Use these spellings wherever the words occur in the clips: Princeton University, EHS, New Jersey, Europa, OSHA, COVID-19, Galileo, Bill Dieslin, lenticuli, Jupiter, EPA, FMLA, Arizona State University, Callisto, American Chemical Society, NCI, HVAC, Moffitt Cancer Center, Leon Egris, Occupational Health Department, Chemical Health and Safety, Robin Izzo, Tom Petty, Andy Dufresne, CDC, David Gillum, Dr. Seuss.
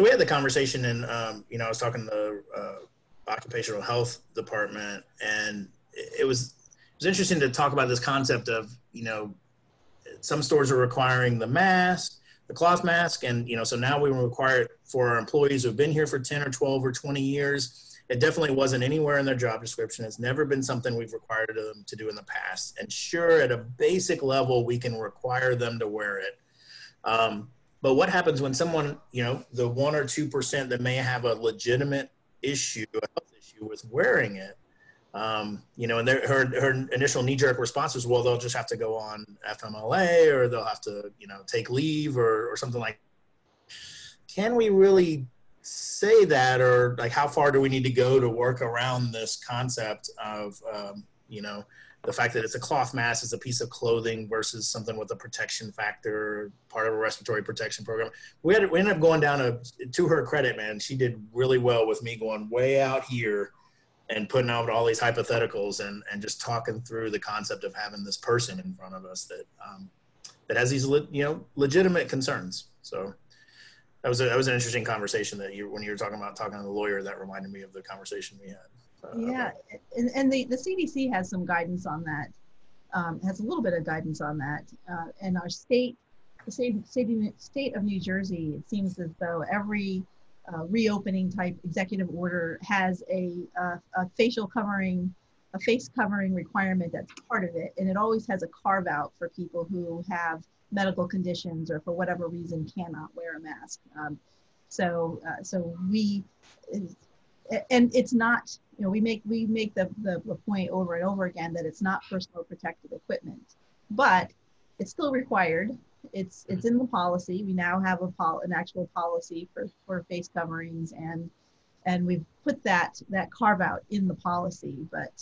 So we had the conversation, and I was talking to the Occupational Health Department, and it was interesting to talk about this concept of, some stores are requiring the mask, the cloth mask, and so now we require it for our employees who've been here for 10 or 12 or 20 years. It definitely wasn't anywhere in their job description. It's never been something we've required them to do in the past. And sure, at a basic level, we can require them to wear it. But what happens when someone, the 1 or 2% that may have a legitimate issue, a health issue with wearing it, and her initial knee-jerk response was, well, they'll just have to go on FMLA, or they'll have to, take leave or something like that. Can we really say that, or like how far do we need to go to work around this concept of the fact that it's a cloth mask, it's a piece of clothing versus something with a protection factor, part of a respiratory protection program? We ended up going down to her credit, man, she did really well with me going way out here and putting out all these hypotheticals and just talking through the concept of having this person in front of us that that has these legitimate concerns. So That was an interesting conversation that when you were talking to the lawyer, that reminded me of the conversation we had. Yeah, and the CDC has some guidance on that, has a little bit of guidance on that. And our state, the state of New Jersey, it seems as though every reopening type executive order has a facial covering, a face covering requirement that's part of it. And it always has a carve out for people who have medical conditions or for whatever reason cannot wear a mask. So we, and it's not, we make the point over and over again that it's not personal protective equipment, but it's still required. It's in the policy. We now have an actual policy for face coverings, and we've put that carve out in the policy, but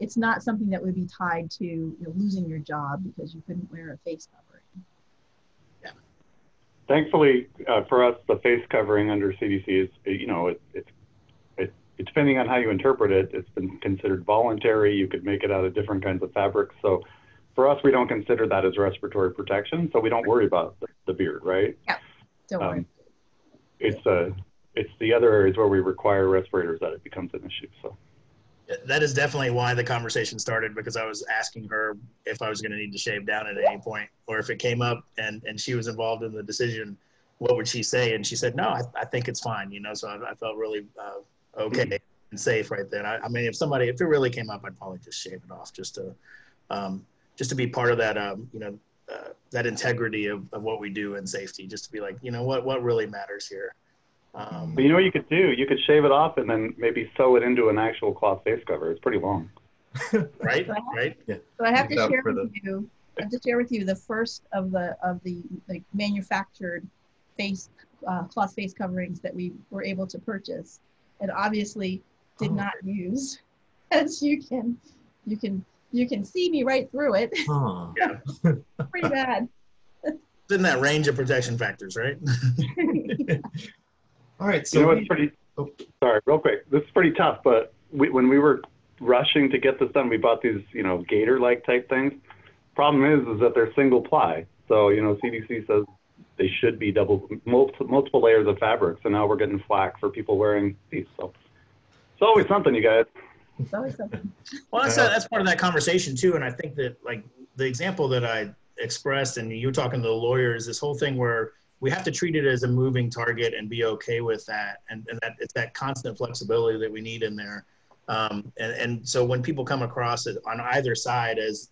it's not something that would be tied to losing your job because you couldn't wear a face covering. Thankfully, for us, the face covering under CDC is, it's depending on how you interpret it, it's been considered voluntary. You could make it out of different kinds of fabrics. So for us, we don't consider that as respiratory protection. So we don't worry about the beard, right? Yeah, don't worry. It's the other areas where we require respirators that it becomes an issue, so. That is definitely why the conversation started, because I was asking her if I was going to need to shave down at any point, or if it came up and she was involved in the decision, what would she say? And she said, no, I think it's fine, so I felt really okay and safe right then. I mean, if it really came up, I'd probably just shave it off just to be part of that, that integrity of what we do in safety, just to be like, what really matters here. But what you could do? You could shave it off and then maybe sew it into an actual cloth face cover. It's pretty long. Right? Right? Yeah. So I have to share with you, the first of the manufactured cloth face coverings that we were able to purchase, and obviously did not use, as you can see me right through it. Oh. Pretty bad. It's in that range of protection factors, right? All right, so it's pretty, sorry, real quick. This is pretty tough, but when we were rushing to get this done, we bought these, gator-like type things. Problem is that they're single ply. So, CDC says they should be multiple layers of fabric. So now we're getting flack for people wearing these. So it's always something, you guys. It's always something. Well, that's part of that conversation too. And I think that the example that I expressed, and you were talking to the lawyer, is this whole thing where we have to treat it as a moving target and be okay with that. And that it's that constant flexibility that we need in there. And so when people come across it on either side as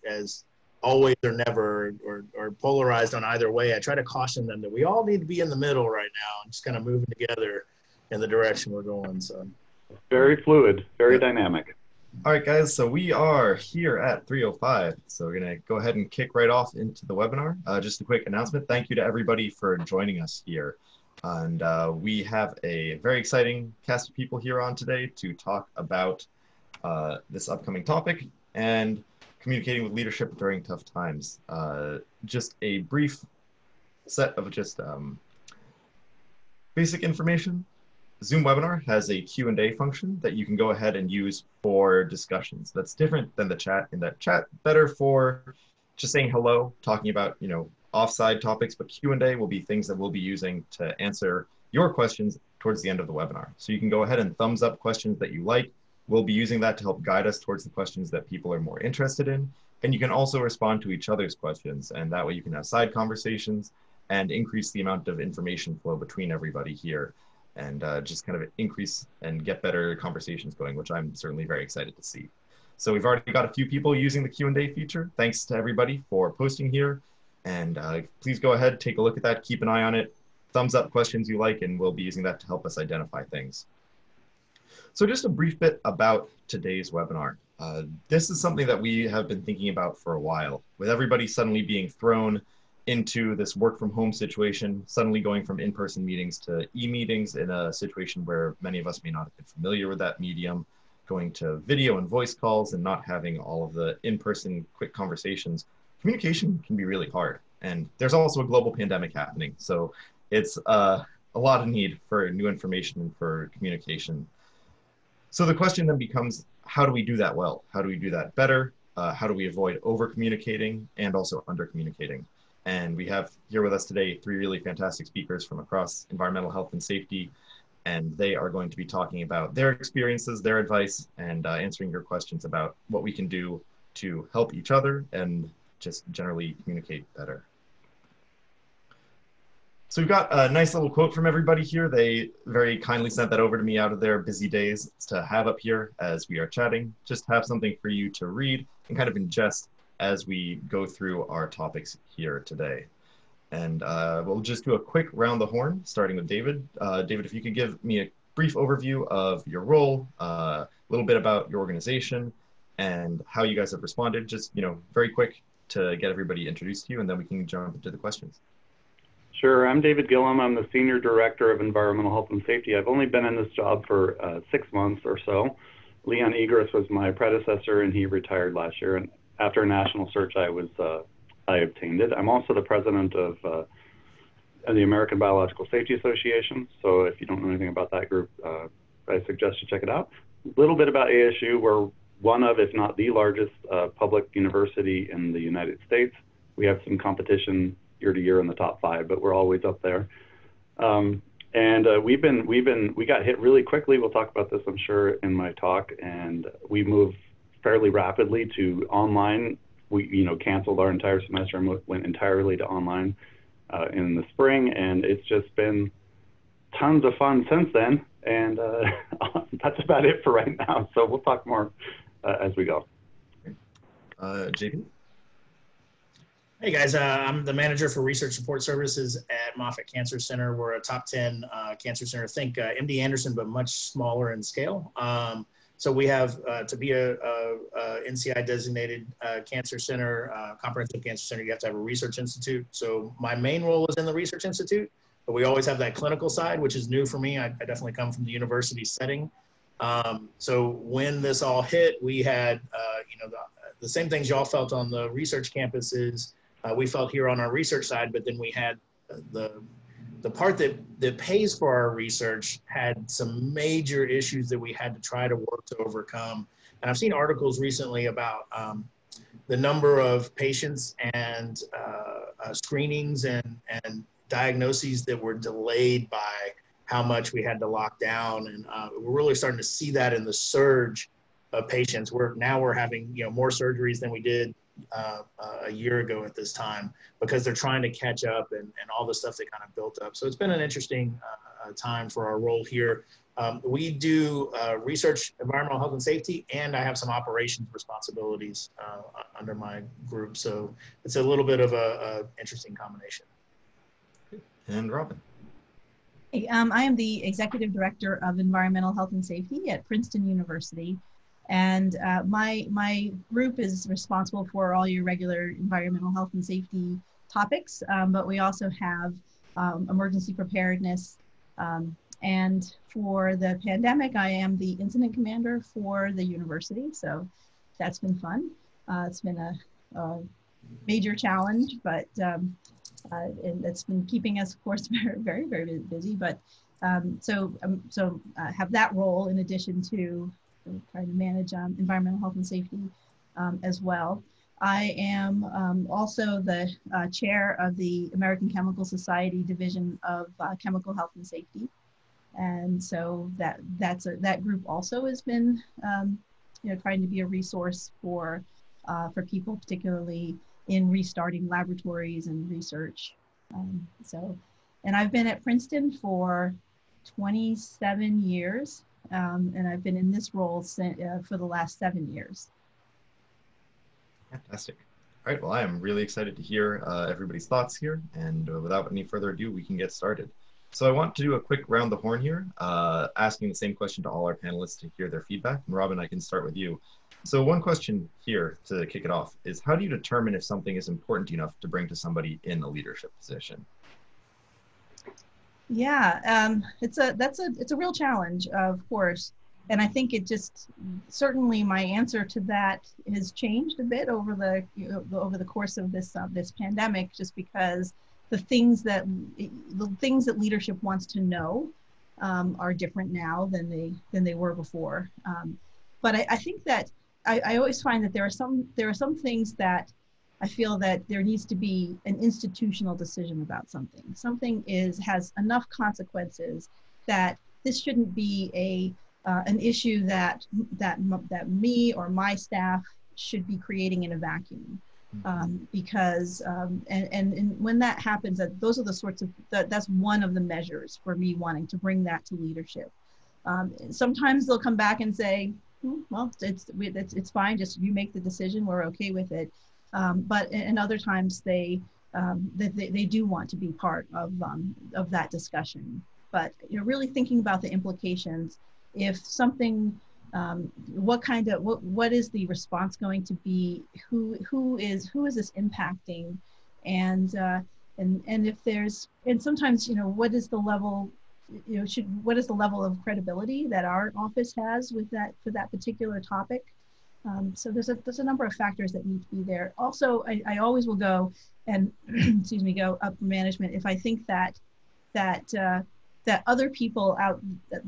always or never, or polarized on either way, I try to caution them that we all need to be in the middle right now and just kind of moving together in the direction we're going. So very fluid, very dynamic. All right, guys, so we are here at 3:05, so we're going to go ahead and kick right off into the webinar. Just a quick announcement. Thank you to everybody for joining us here. And we have a very exciting cast of people here on today to talk about this upcoming topic and communicating with leadership during tough times. Just a brief set of just basic information. Zoom webinar has a Q&A function that you can go ahead and use for discussions. That's different than the chat. In that chat, better for just saying hello, talking about, offside topics, but Q&A will be things that we'll be using to answer your questions towards the end of the webinar. So you can go ahead and thumbs up questions that you like. We'll be using that to help guide us towards the questions that people are more interested in. And you can also respond to each other's questions, and that way you can have side conversations and increase the amount of information flow between everybody here, and just kind of increase and get better conversations going, which I'm certainly very excited to see. So we've already got a few people using the Q&A feature. Thanks to everybody for posting here. And please go ahead, take a look at that, keep an eye on it, thumbs up questions you like, and we'll be using that to help us identify things. So just a brief bit about today's webinar. This is something that we have been thinking about for a while. With everybody suddenly being thrown into this work from home situation, suddenly going from in-person meetings to e-meetings in a situation where many of us may not have been familiar with that medium, going to video and voice calls and not having all of the in-person quick conversations, communication can be really hard. And there's also a global pandemic happening. So it's a lot of need for new information and for communication. So the question then becomes, how do we do that well? How do we do that better? How do we avoid over-communicating and also under-communicating? And we have here with us today three really fantastic speakers from across environmental health and safety, and they are going to be talking about their experiences, their advice, and answering your questions about what we can do to help each other and just generally communicate better. So we've got a nice little quote from everybody here. They very kindly sent that over to me out of their busy days to have up here as we are chatting. Just have something for you to read and kind of ingest as we go through our topics here today. And we'll just do a quick round the horn, starting with David. David, if you could give me a brief overview of your role, a little bit about your organization and how you guys have responded, just, you know, very quick to get everybody introduced to you, and then we can jump into the questions. Sure, I'm David Gillum. I'm the Senior Director of Environmental Health and Safety. I've only been in this job for 6 months or so. Leon Egris was my predecessor, and he retired last year. And after a national search, I obtained it. I'm also the president of the American Biological Safety Association. So if you don't know anything about that group, I suggest you check it out. A little bit about ASU. We're one of, if not the largest, public university in the United States. We have some competition year to year in the top five, but we're always up there. We got hit really quickly. We'll talk about this, I'm sure, in my talk. And we moved fairly rapidly to online. We, you know, canceled our entire semester and went entirely to online in the spring, and it's just been tons of fun since then. And that's about it for right now. So we'll talk more as we go. JP. Hey guys, I'm the manager for research support services at Moffitt Cancer Center. We're a top 10 cancer center. Think MD Anderson, but much smaller in scale. So we have, to be a NCI designated cancer center, comprehensive cancer center, you have to have a research institute. So my main role is in the research institute, but we always have that clinical side, which is new for me. I definitely come from the university setting. So when this all hit, we had, you know, the same things y'all felt on the research campuses. We felt here on our research side, but then we had the part that pays for our research had some major issues that we had to try to work to overcome. And I've seen articles recently about the number of patients and screenings and diagnoses that were delayed by how much we had to lock down. And we're really starting to see that in the surge of patients. Now we're having, you know, more surgeries than we did a year ago at this time, because they're trying to catch up and all the stuff that kind of built up. So it's been an interesting time for our role here. We do research, environmental health and safety, and I have some operations responsibilities under my group. So it's a little bit of a interesting combination. And Robin. Hey, I am the Executive Director of Environmental Health and Safety at Princeton University. And my group is responsible for all your regular environmental health and safety topics, but we also have emergency preparedness. And for the pandemic, I am the incident commander for the university. So that's been fun. It's been a major challenge, but and it's been keeping us, of course, very, very busy. But so have that role in addition to trying to manage environmental health and safety as well. I am also the chair of the American Chemical Society Division of Chemical Health and Safety. And so that group also has been, trying to be a resource for people, particularly in restarting laboratories and research. And I've been at Princeton for 27 years, and I've been in this role for the last 7 years. Fantastic. All right, well, I am really excited to hear everybody's thoughts here, and without any further ado, we can get started. So I want to do a quick round the horn here, asking the same question to all our panelists to hear their feedback. And Robin, I can start with you. So one question here to kick it off is, how do you determine if something is important enough to bring to somebody in a leadership position? Yeah, it's a real challenge, of course. And I think it just, certainly my answer to that has changed a bit over the course of this pandemic, just because the things that leadership wants to know are different now than they were before. But I think that I always find that there are some things that I feel that there needs to be an institutional decision about something. Something has enough consequences that this shouldn't be an issue that me or my staff should be creating in a vacuum. Because and when that happens, those are the sorts of that's one of the measures for me wanting to bring that to leadership. Sometimes they'll come back and say, well, it's fine, just you make the decision, we're okay with it. But other times they do want to be part of that discussion. But really thinking about the implications, if something. What is the response going to be? Who is this impacting? And if there's, and sometimes, what is the level, what is the level of credibility that our office has with that, for that particular topic? So there's a number of factors that need to be there. Also, I always will go up management if I think that other people out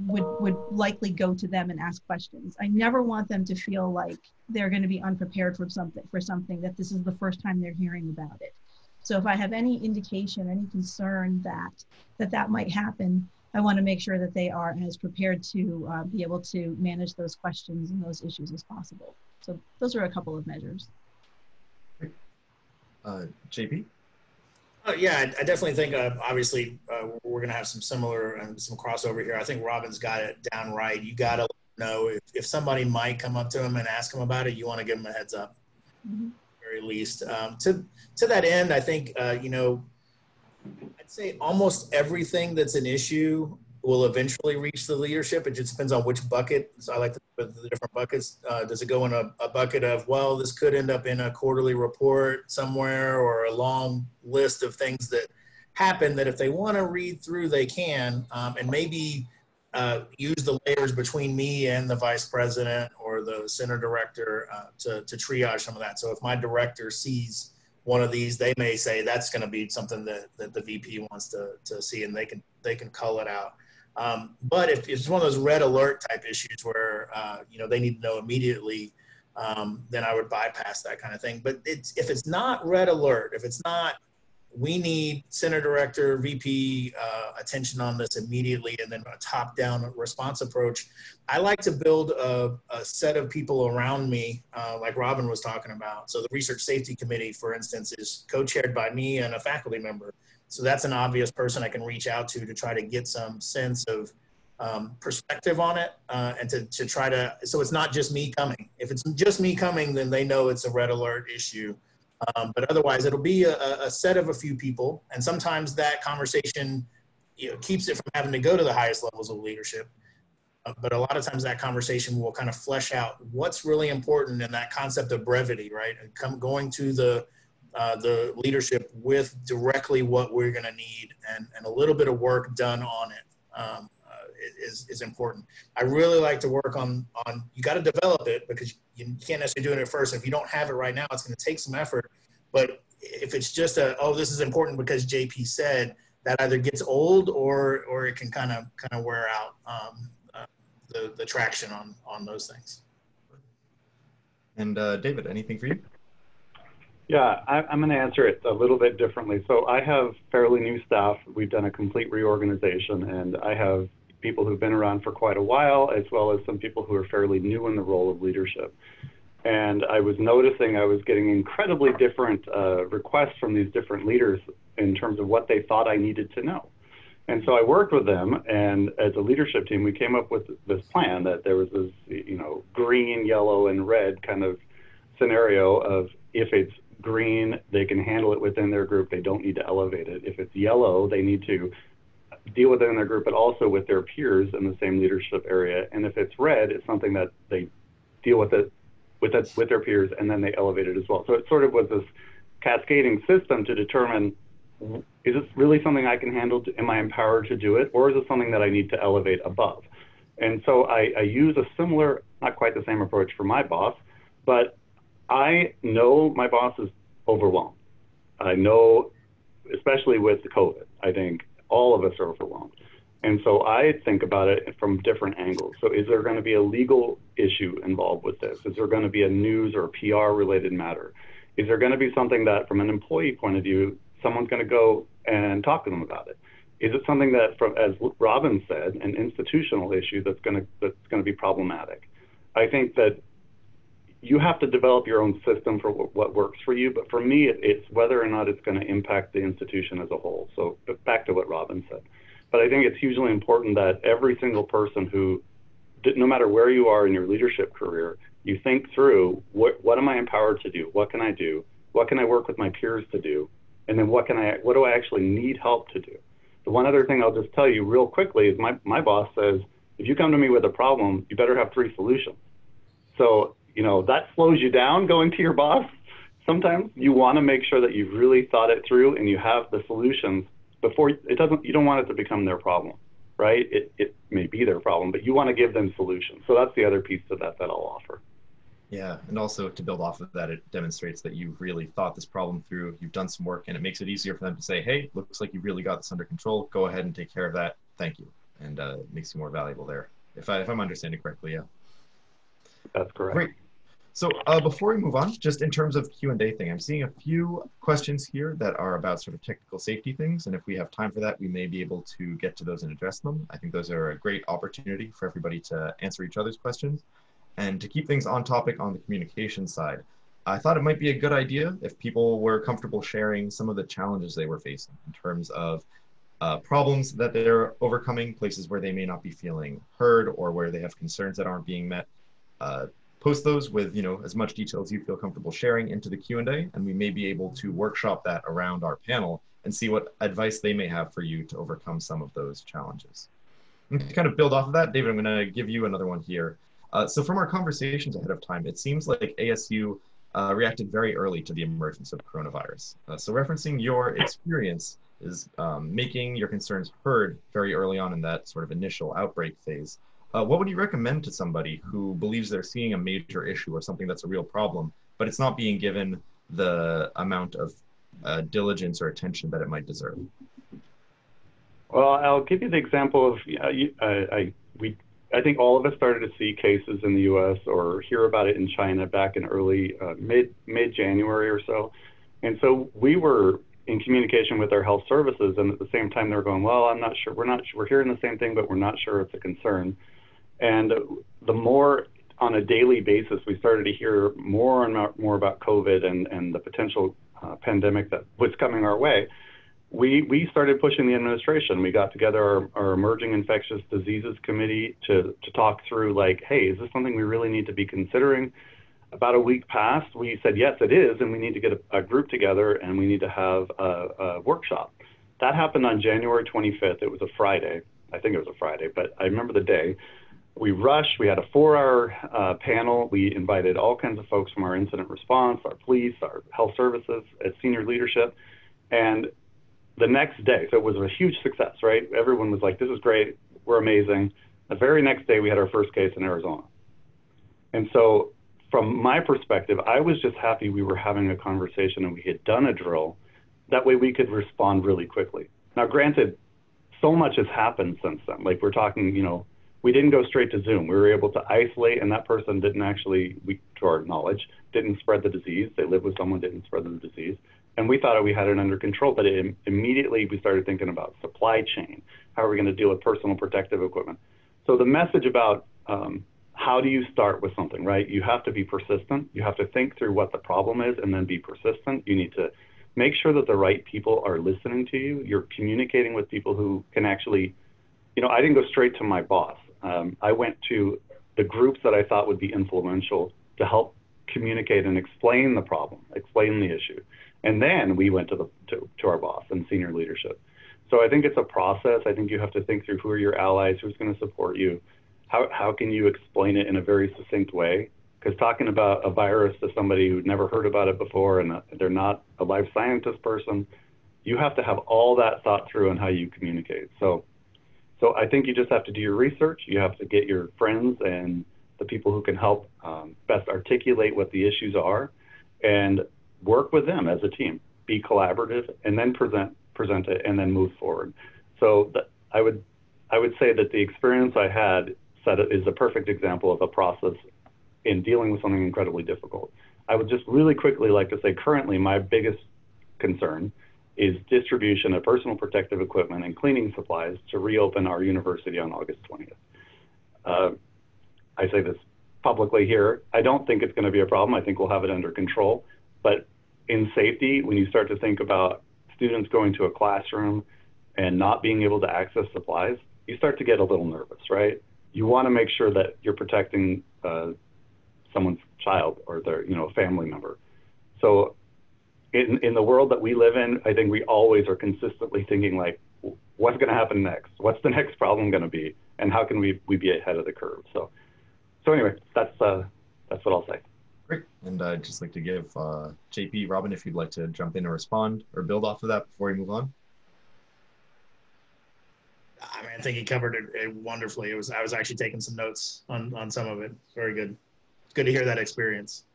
would likely go to them and ask questions. I never want them to feel like they're going to be unprepared for something that this is the first time they're hearing about it. So if I have any indication, any concern that might happen, I want to make sure that they are as prepared to be able to manage those questions and those issues as possible. So those are a couple of measures. JP? Yeah, I definitely think, obviously, we're going to have some similar and some crossover here. I think Robin's got it down right. You got to know if somebody might come up to him and ask him about it, you want to give him a heads up, mm-hmm. at the very least. To that end, I think, I'd say almost everything that's an issue will eventually reach the leadership. It just depends on which bucket. So I like to put the different buckets. Does it go in a bucket of, well, this could end up in a quarterly report somewhere, or a long list of things that happen that if they want to read through, they can, and maybe use the layers between me and the vice president or the center director to triage some of that. So if my director sees one of these, they may say that's going to be something that the VP wants to see, and they can cull it out. But if it's one of those red alert type issues where, they need to know immediately, then I would bypass that kind of thing. But if it's not red alert, if it's not, we need center director, VP attention on this immediately, and then a top-down response approach, I like to build a set of people around me, like Robin was talking about. So the research safety committee, for instance, is co-chaired by me and a faculty member. So that's an obvious person I can reach out to try to get some sense of perspective on it, and to try to, so it's not just me coming. If it's just me coming, then they know it's a red alert issue. But otherwise, it'll be a set of a few people. And sometimes that conversation keeps it from having to go to the highest levels of leadership. But a lot of times that conversation will kind of flesh out what's really important, and that concept of brevity, right? And going to the leadership with directly what we're going to need, and a little bit of work done on it is important. I really like to work on you got to develop it, because you can't necessarily do it first. If you don't have it right now, it's going to take some effort. But if it's just this is important because JP said, that either gets old or it can kind of wear out the traction on those things. And David, anything for you? Yeah, I'm going to answer it a little bit differently. So I have fairly new staff. We've done a complete reorganization, and I have people who've been around for quite a while, as well as some people who are fairly new in the role of leadership. And I was noticing I was getting incredibly different requests from these different leaders in terms of what they thought I needed to know. And so I worked with them, and as a leadership team, we came up with this plan that there was this, you know, green, yellow, and red kind of scenario of if it's green, they can handle it within their group. They don't need to elevate it. If it's yellow, they need to deal with it in their group, but also with their peers in the same leadership area. And if it's red, it's something that they deal with it with their peers, and then they elevate it as well. So it sort of was this cascading system to determine, is this really something I can handle? Am I empowered to do it? Or is it something that I need to elevate above? And so I use a similar, not quite the same approach for my boss, but I know my boss is overwhelmed. I know, especially with COVID, I think all of us are overwhelmed. And so I think about it from different angles. So is there going to be a legal issue involved with this? Is there going to be a news or a PR related matter? Is there going to be something that from an employee point of view, someone's going to go and talk to them about it? Is it something that, from, as Robin said, an institutional issue that's going to be problematic? I think that you have to develop your own system for what works for you. But for me, it's whether or not it's going to impact the institution as a whole. So back to what Robin said. But I think it's hugely important that every single person who, no matter where you are in your leadership career, you think through what am I empowered to do? What can I do? What can I work with my peers to do? And then what do I actually need help to do? The one other thing I'll just tell you real quickly is my boss says, if you come to me with a problem, you better have 3 solutions. So, you know, that slows you down going to your boss. Sometimes you want to make sure that you've really thought it through and you have the solutions before you don't want it to become their problem, right? It may be their problem, but you want to give them solutions. So that's the other piece to that I'll offer. Yeah, and also to build off of that, it demonstrates that you've really thought this problem through, you've done some work, and it makes it easier for them to say, hey, looks like you really got this under control, go ahead and take care of that, thank you. And it makes you more valuable there, if I'm understanding correctly, yeah. That's correct. Great. So before we move on, just in terms of Q&A thing, I'm seeing a few questions here that are about sort of technical safety things, and if we have time for that, we may be able to get to those and address them. I think those are a great opportunity for everybody to answer each other's questions. And to keep things on topic on the communication side, I thought it might be a good idea if people were comfortable sharing some of the challenges they were facing in terms of problems that they're overcoming, places where they may not be feeling heard or where they have concerns that aren't being met. Post those with, you know, as much detail as you feel comfortable sharing into the Q&A, and we may be able to workshop that around our panel and see what advice they may have for you to overcome some of those challenges. And to kind of build off of that, David, I'm going to give you another one here. So from our conversations ahead of time, it seems like ASU reacted very early to the emergence of coronavirus. So referencing your experience is making your concerns heard very early on in that sort of initial outbreak phase. What would you recommend to somebody who believes they're seeing a major issue or something that's a real problem, but it's not being given the amount of diligence or attention that it might deserve? Well, I'll give you the example of, I think all of us started to see cases in the U.S. or hear about it in China back in early, mid-January or so. And so we were in communication with our health services, and at the same time they were going, well, I'm not sure, we're hearing the same thing, but we're not sure it's a concern. And the more on a daily basis, we started to hear more and more about COVID and the potential pandemic that was coming our way. We started pushing the administration. We got together our Emerging Infectious Diseases Committee to talk through, like, hey, is this something we really need to be considering? About a week passed, we said, yes, it is, and we need to get a group together and we need to have a workshop. That happened on January 25th. It was a Friday. I think it was a Friday, but I remember the day. We rushed. We had a 4-hour panel. We invited all kinds of folks from our incident response, our police, our health services, as senior leadership, and the next day, so it was a huge success, right? Everyone was like, this is great, we're amazing. The very next day, we had our first case in Arizona. And so from my perspective, I was just happy we were having a conversation and we had done a drill. That way we could respond really quickly. Now, granted, so much has happened since then. Like, we're talking, you know, we didn't go straight to Zoom. We were able to isolate, and that person didn't actually, to our knowledge, didn't spread the disease. They lived with someone, didn't spread the disease. And we thought we had it under control, but immediately we started thinking about supply chain. How are we going to deal with personal protective equipment? So the message about how do you start with something, right? You have to be persistent. You have to think through what the problem is and then be persistent. You need to make sure that the right people are listening to you. You're communicating with people who can actually, you know, I didn't go straight to my boss. I went to the groups that I thought would be influential to help communicate and explain the problem, explain the issue. And then we went to our boss and senior leadership. So I think it's a process. I think you have to think through who are your allies, who's going to support you, how can you explain it in a very succinct way? Because talking about a virus to somebody who'd never heard about it before and they're not a life scientist person, you have to have all that thought through on how you communicate. So I think you just have to do your research. You have to get your friends and the people who can help best articulate what the issues are and work with them as a team, be collaborative, and then present it and then move forward. So I would say that the experience I had is a perfect example of a process in dealing with something incredibly difficult. I would just really quickly like to say currently my biggest concern is distribution of personal protective equipment and cleaning supplies to reopen our university on August 20th. I say this publicly here. I don't think it's going to be a problem. I think we'll have it under control. But in safety, when you start to think about students going to a classroom and not being able to access supplies, you start to get a little nervous, right? You want to make sure that you're protecting someone's child or their, you know, family member. So in the world that we live in, I think we always are consistently thinking like, what's going to happen next? What's the next problem going to be? And how can we be ahead of the curve? So anyway, that's what I'll say. Great, and I'd just like to give JP, Robin, if you'd like to jump in or respond or build off of that before we move on. I mean, I think he covered it wonderfully. I was actually taking some notes on some of it. Very good. It's good to hear that experience.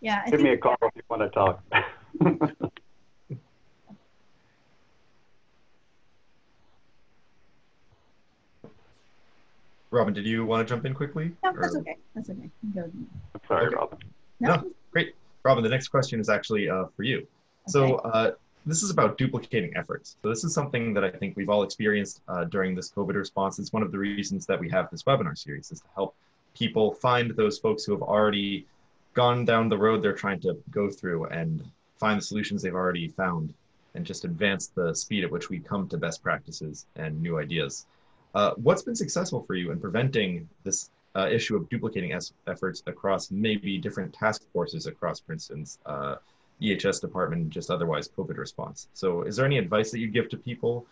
Yeah. Give me a call if you want to talk. Robin, did you want to jump in quickly? No, that's okay. That's okay. Go. I'm sorry, okay. Robin. No, great. Robin, the next question is actually for you. Okay. So this is about duplicating efforts. So this is something that I think we've all experienced during this COVID response. It's one of the reasons that we have this webinar series is to help people find those folks who have already gone down the road they're trying to go through and find the solutions they've already found and just advance the speed at which we come to best practices and new ideas. What's been successful for you in preventing this issue of duplicating efforts across maybe different task forces across Princeton's EHS department and just otherwise COVID response? So is there any advice that you give to people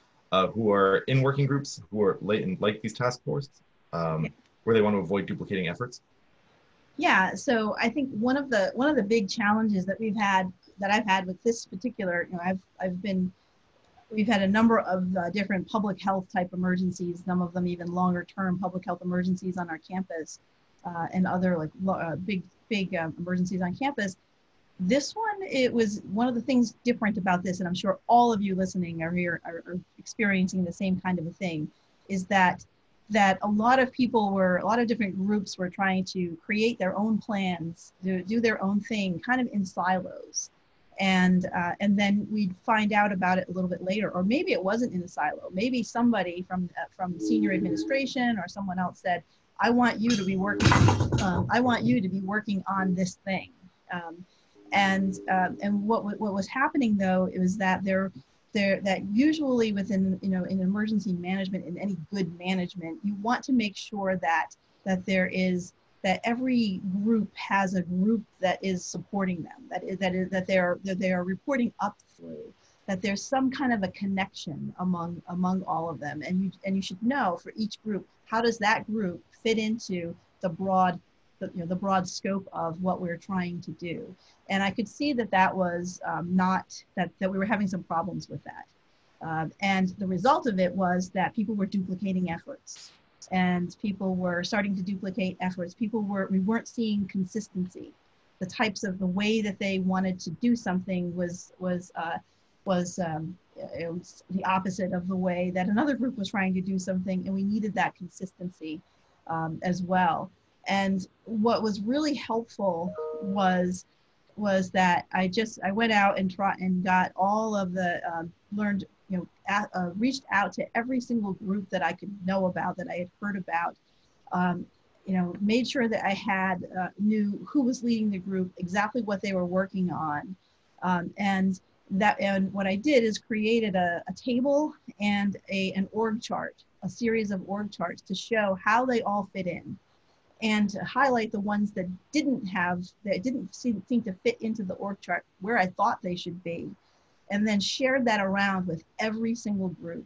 who are in working groups who are late in like these task forces where they want to avoid duplicating efforts? Yeah, so I think one of the big challenges that I've had with this particular, you know, we've had a number of different public health type emergencies, some of them even longer term public health emergencies on our campus and other like big emergencies on campus. This one, it was one of the things different about this, and I'm sure all of you listening are experiencing the same kind of a thing, is that a lot of different groups were trying to create their own plans, do their own thing, kind of in silos. And then we'd find out about it a little bit later, or maybe it wasn't in the silo. Maybe somebody from senior administration or someone else said, I want you to be working on this thing." And what was happening though, it was that that usually within, you know, in emergency management, in any good management, you want to make sure that there is, that every group has a group that is supporting them, that they are reporting up through, that there's some kind of a connection among all of them, and you should know for each group how does that group fit into the broad scope of what we're trying to do. And I could see that was that we were having some problems with that, and the result of it was that people were duplicating efforts. And people were starting to duplicate efforts. We weren't seeing consistency. The way that they wanted to do something was the opposite of the way that another group was trying to do something, and we needed that consistency as well. And what was really helpful was was that I went out and got all of the learned, you know, reached out to every single group that I could know about, that I had heard about, you know, made sure that I had, knew who was leading the group, exactly what they were working on. And what I did is created a table and an org chart, a series of org charts to show how they all fit in and to highlight the ones that didn't have, that didn't seem to fit into the org chart where I thought they should be. And then shared that around with every single group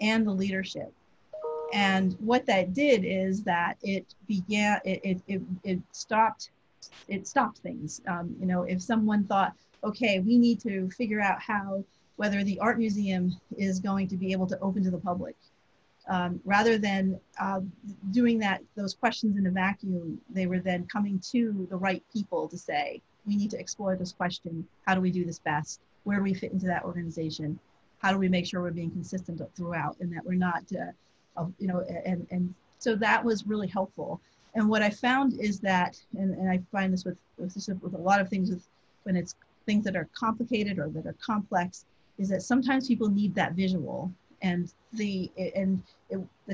and the leadership. And what that did is that it stopped things. You know, if someone thought, okay, we need to figure out how, whether the art museum is going to be able to open to the public, rather than doing those questions in a vacuum, they were then coming to the right people to say, we need to explore this question. How do we do this best? Where do we fit into that organization? How do we make sure we're being consistent throughout and that we're not, you know, and so that was really helpful. And what I found is that, and I find this with a lot of things, when it's things that are complicated or that are complex, is that sometimes people need that visual. And the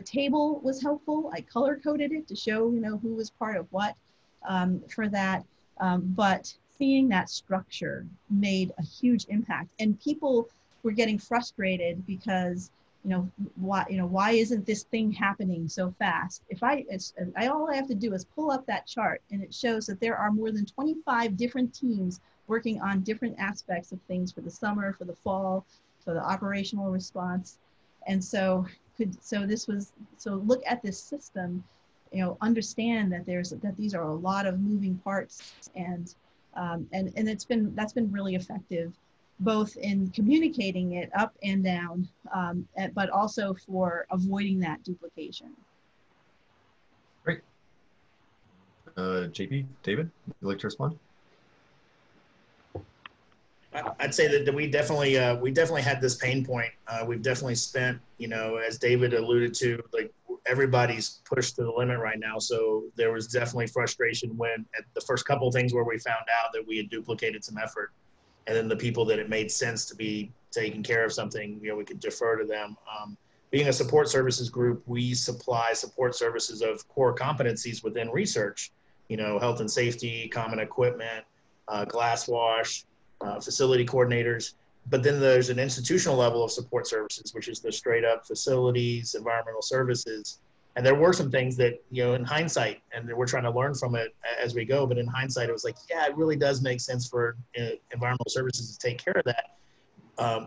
table was helpful. I color coded it to show, you know, who was part of what for that. But seeing that structure made a huge impact. And people were getting frustrated because, why isn't this thing happening so fast? All I have to do is pull up that chart, and it shows that there are more than 25 different teams working on different aspects of things for the summer, for the fall, for the operational response. And so look at this system, you know, understand that these are a lot of moving parts, and that's been really effective, both in communicating it up and down, but also for avoiding that duplication. Great. JP, David, would you like to respond? I'd say that we definitely had this pain point. We've definitely spent, as David alluded to, like everybody's pushed to the limit right now. So there was definitely frustration when at the first couple of things where we found out that we had duplicated some effort. And then the people that it made sense to be taking care of something, we could defer to them. Being a support services group, we supply support services of core competencies within research, health and safety, common equipment, glass wash, facility coordinators. But then there's an institutional level of support services, which is the straight up facilities, environmental services. And there were some things that, in hindsight, and we're trying to learn from it as we go, but in hindsight, it was like, yeah, it really does make sense for environmental services to take care of that.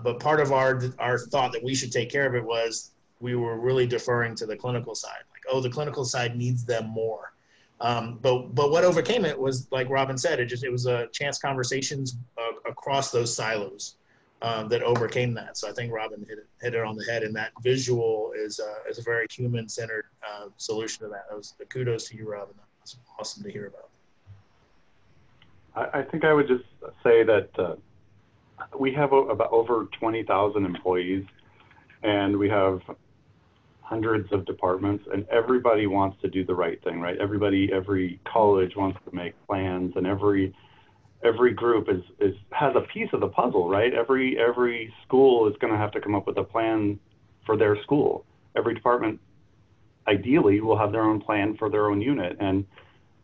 But part of our thought that we should take care of it was we were really deferring to the clinical side. Like, oh, the clinical side needs them more. But what overcame it was, like Robin said, it was a chance conversations across those silos that overcame that. So I think Robin hit it on the head, and that visual is a very human-centered solution to that. That was kudos to you, Robin. That was awesome to hear about. I think I would just say that we have about over 20,000 employees, and we have hundreds of departments, and everybody wants to do the right thing, right? Every college wants to make plans, and every group has a piece of the puzzle, right? Every school is going to have to come up with a plan for their school. Every department, ideally, will have their own plan for their own unit. And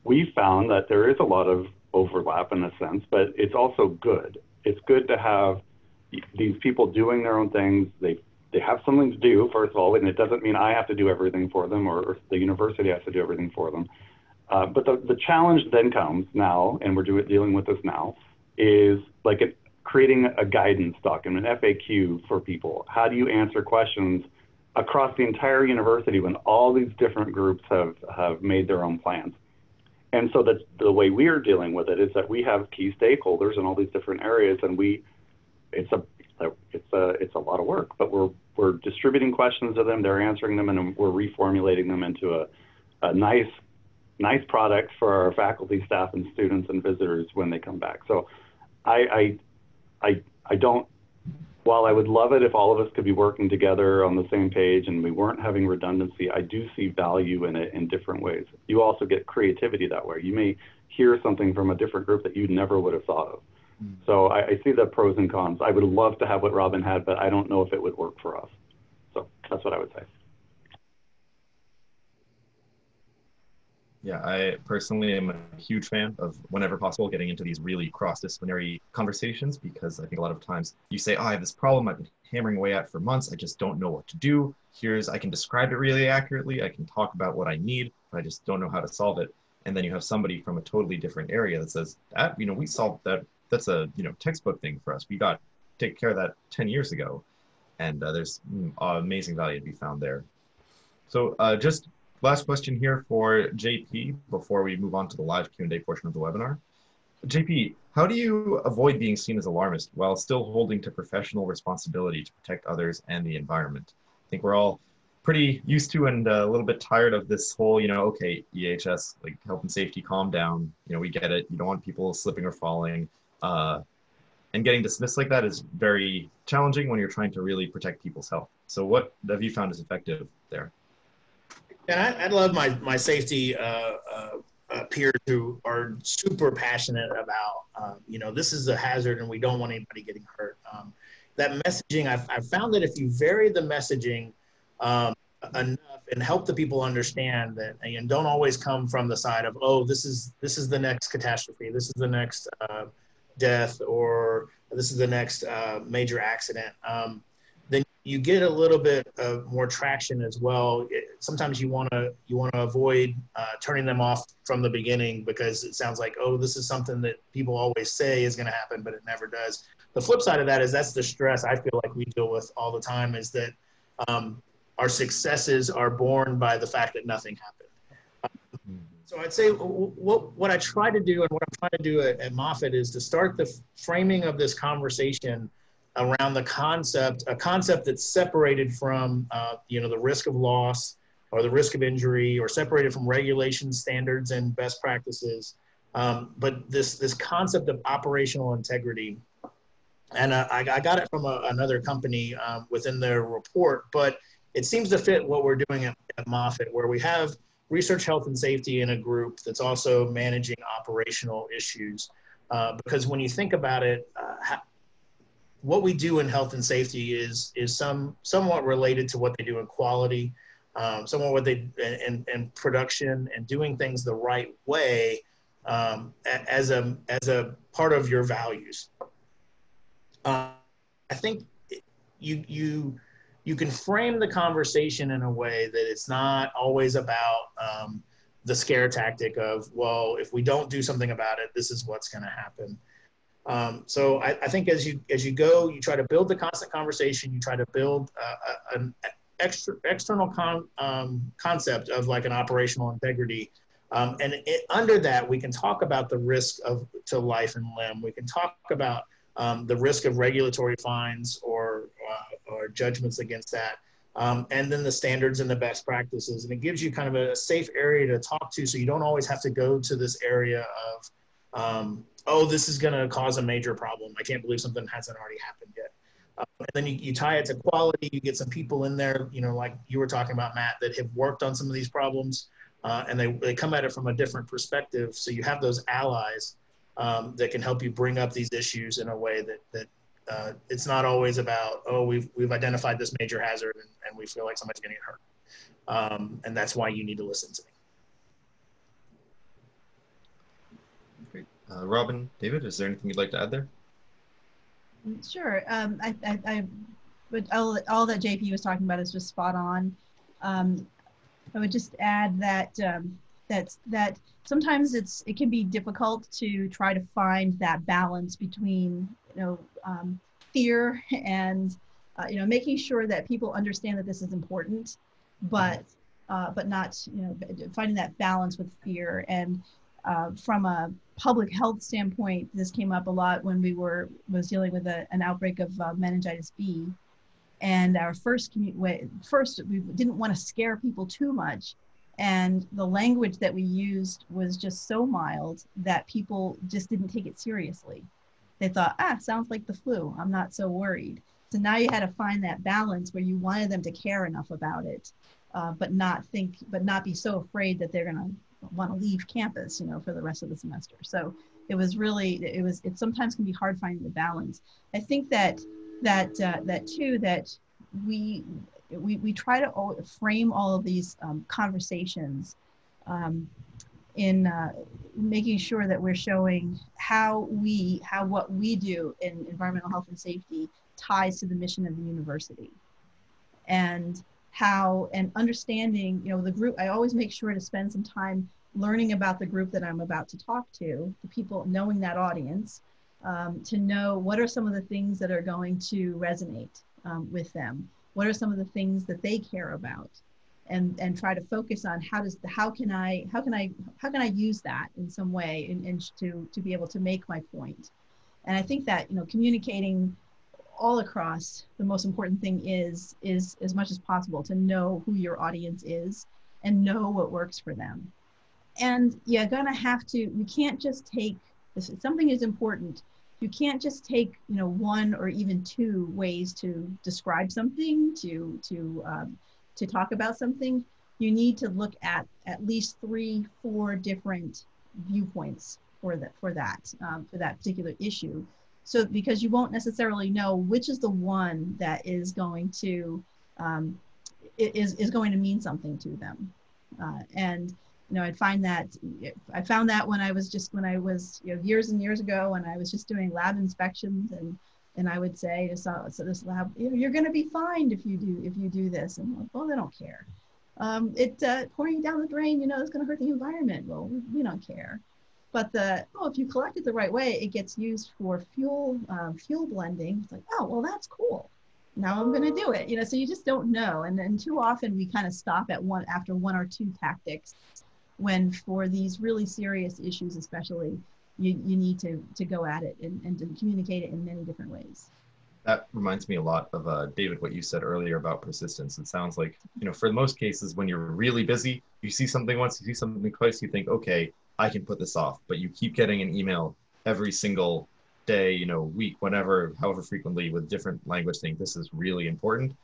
we found that there is a lot of overlap in a sense, but it's also good. It's good to have these people doing their own things. They have something to do, first of all, and it doesn't mean I have to do everything for them or the university has to do everything for them. But the challenge then comes now, and we're dealing with this now, is like creating a guidance document, an FAQ for people. How do you answer questions across the entire university when all these different groups have made their own plans? And so that's the way we are dealing with it, is that we have key stakeholders in all these different areas, and it's a lot of work, but we're distributing questions to them, they're answering them, and we're reformulating them into a nice product for our faculty, staff, and students and visitors when they come back. So I don't while I would love it if all of us could be working together on the same page and we weren't having redundancy, I do see value in it in different ways. You also get creativity that way. You may hear something from a different group that you never would have thought of. So I see the pros and cons. I would love to have what Robin had, but I don't know if it would work for us. So that's what I would say. Yeah, I personally am a huge fan of, whenever possible, getting into these really cross-disciplinary conversations, because I think a lot of times you say, oh, I have this problem I've been hammering away at for months. I just don't know what to do. I can describe it really accurately. I can talk about what I need, but I just don't know how to solve it. And then you have somebody from a totally different area that says, that, you know, we solved that. That's a, you know, textbook thing for us. We got to take care of that 10 years ago. And there's amazing value to be found there. So just last question here for JP before we move on to the live Q&A portion of the webinar. JP, how do you avoid being seen as alarmist while still holding to professional responsibility to protect others and the environment? I think we're all pretty used to and a little bit tired of this whole, you know, okay, EHS, like health and safety, calm down. You know, we get it. You don't want people slipping or falling. And getting dismissed like that is very challenging when you're trying to really protect people's health. So what have you found is effective there? Yeah, I love my safety peers who are super passionate about, you know, this is a hazard and we don't want anybody getting hurt. That messaging, I've found that if you vary the messaging enough and help the people understand that, and don't always come from the side of, oh, this is the next catastrophe, this is the next death, or this is the next major accident, then you get a little bit of more traction as well. Sometimes you want to avoid turning them off from the beginning because it sounds like, oh, this is something that people always say is going to happen, but it never does. The flip side of that is that's the stress I feel like we deal with all the time, is that our successes are borne by the fact that nothing happened. So I'd say what I try to do, and what I'm trying to do at Moffitt, is to start the framing of this conversation around the concept, a concept that's separated from, you know, the risk of loss or the risk of injury, or separated from regulations, standards, and best practices. But this concept of operational integrity, and I got it from another company within their report, but it seems to fit what we're doing at Moffitt, where we have research, health, and safety in a group that's also managing operational issues. Because when you think about it, what we do in health and safety is somewhat related to what they do in quality, somewhat what they and production, and doing things the right way as a part of your values. I think you can frame the conversation in a way that it's not always about the scare tactic of, well, if we don't do something about it, this is what's going to happen. So I think as you go, you try to build the constant conversation. You try to build an external concept of like an operational integrity. And under that, we can talk about the risk to life and limb. We can talk about the risk of regulatory fines or judgments against that. And then the standards and the best practices. And it gives you kind of a safe area to talk to, so you don't always have to go to this area of, oh, this is gonna cause a major problem. I can't believe something hasn't already happened yet. And then you tie it to quality. You get some people in there, you know, like you were talking about, Matt, that have worked on some of these problems, and they come at it from a different perspective. So you have those allies that can help you bring up these issues in a way that it's not always about, oh, we've identified this major hazard and we feel like somebody's going to get hurt. And that's why you need to listen to me. Great. Robin, David, is there anything you'd like to add there? Sure. All that JP was talking about is just spot on. I would just add that that sometimes it can be difficult to try to find that balance between, you know, fear and, you know, making sure that people understand that this is important, but not, you know, finding that balance with fear. And from a public health standpoint, this came up a lot when we was dealing with an outbreak of meningitis B, and our first we didn't want to scare people too much. And the language that we used was just so mild that people just didn't take it seriously. They thought, ah, sounds like the flu. I'm not so worried. So now you had to find that balance where you wanted them to care enough about it, but not be so afraid that they're going to want to leave campus, for the rest of the semester. So it was really, it sometimes can be hard finding the balance. I think that we try to frame all of these conversations in making sure that we're showing how what we do in environmental health and safety ties to the mission of the university, and understanding, the group. I always make sure to spend some time learning about the group that I'm about to talk to, the people, knowing that audience, to know what are some of the things that are going to resonate with them. What are some of the things that they care about, and try to focus on how can I use that in some way and to be able to make my point. And I think that communicating all across, the most important thing is as much as possible to know who your audience is and know what works for them. And you're gonna have to, you can't just take this, if something is important, you can't just take, one or even two ways to describe something, to talk about something. You need to look at least 3-4 different viewpoints for that particular issue. So because you won't necessarily know which is the one that is going to is going to mean something to them, and. I found that when I was years and years ago, when I was just doing lab inspections, and I would say to so this lab, you're going to be fined if you do this, and I'm like, well, they don't care. Pouring down the drain, it's going to hurt the environment. Well, we don't care. But if you collect it the right way, it gets used for fuel blending. It's like, oh, well, that's cool. Now I'm going to do it. So you just don't know, and too often we kind of stop at one or two tactics. When for these really serious issues, especially, you need to go at it and to communicate it in many different ways. That reminds me a lot of, David, what you said earlier about persistence. It sounds like, for most cases, when you're really busy, you see something once, you see something twice, you think, okay, I can put this off. But you keep getting an email every single day, week, whatever, however frequently, with different language saying, this is really important.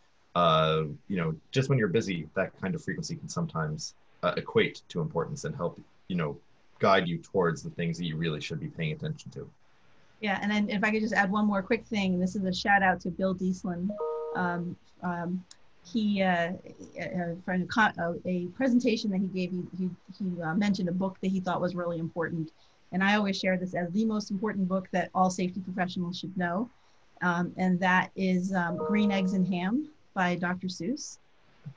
Just when you're busy, that kind of frequency can sometimes equate to importance and help, guide you towards the things that you really should be paying attention to. Yeah, and then if I could just add one more quick thing, this is a shout out to Bill Dieslin. He, for a presentation that he gave, he mentioned a book that he thought was really important. And I always share this as the most important book that all safety professionals should know. And that is Green Eggs and Ham by Dr. Seuss.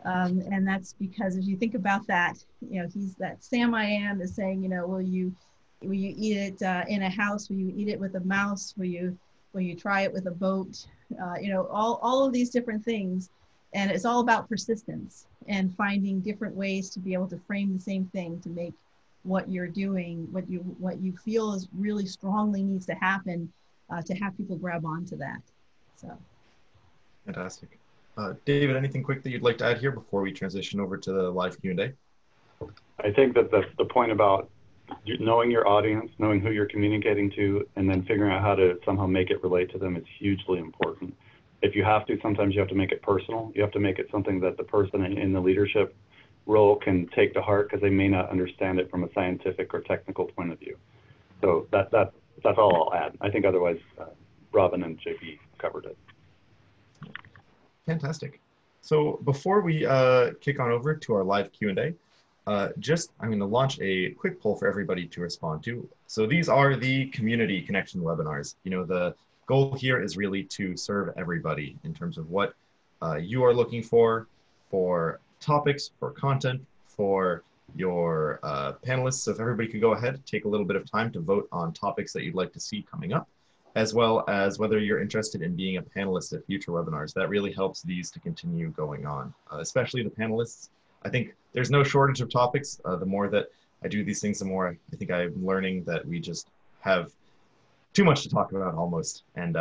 And that's because if you think about that, he's that Sam I Am is saying, will you eat it in a house? Will you eat it with a mouse? Will you try it with a boat? All of these different things. And it's all about persistence and finding different ways to be able to frame the same thing to make what you're doing, what you feel is really strongly needs to happen, to have people grab onto that. So. Fantastic. David, anything quick that you'd like to add here before we transition over to the live Q&A? I think that the point about knowing your audience, knowing who you're communicating to, and then figuring out how to somehow make it relate to them is hugely important. If you have to, sometimes you have to make it personal. You have to make it something that the person in the leadership role can take to heart, because they may not understand it from a scientific or technical point of view. So that's all I'll add. I think otherwise, Robin and JP covered it. Fantastic. So before we kick on over to our live Q&A, I'm going to launch a quick poll for everybody to respond to. So these are the community connection webinars. The goal here is really to serve everybody in terms of what you are looking for topics, for content, for your panelists. So if everybody could go ahead, take a little bit of time to vote on topics that you'd like to see coming up, as well as whether you're interested in being a panelist at future webinars. That really helps these to continue going on, especially the panelists. I think there's no shortage of topics. The more that I do these things, the more I think I'm learning that we just have too much to talk about almost. And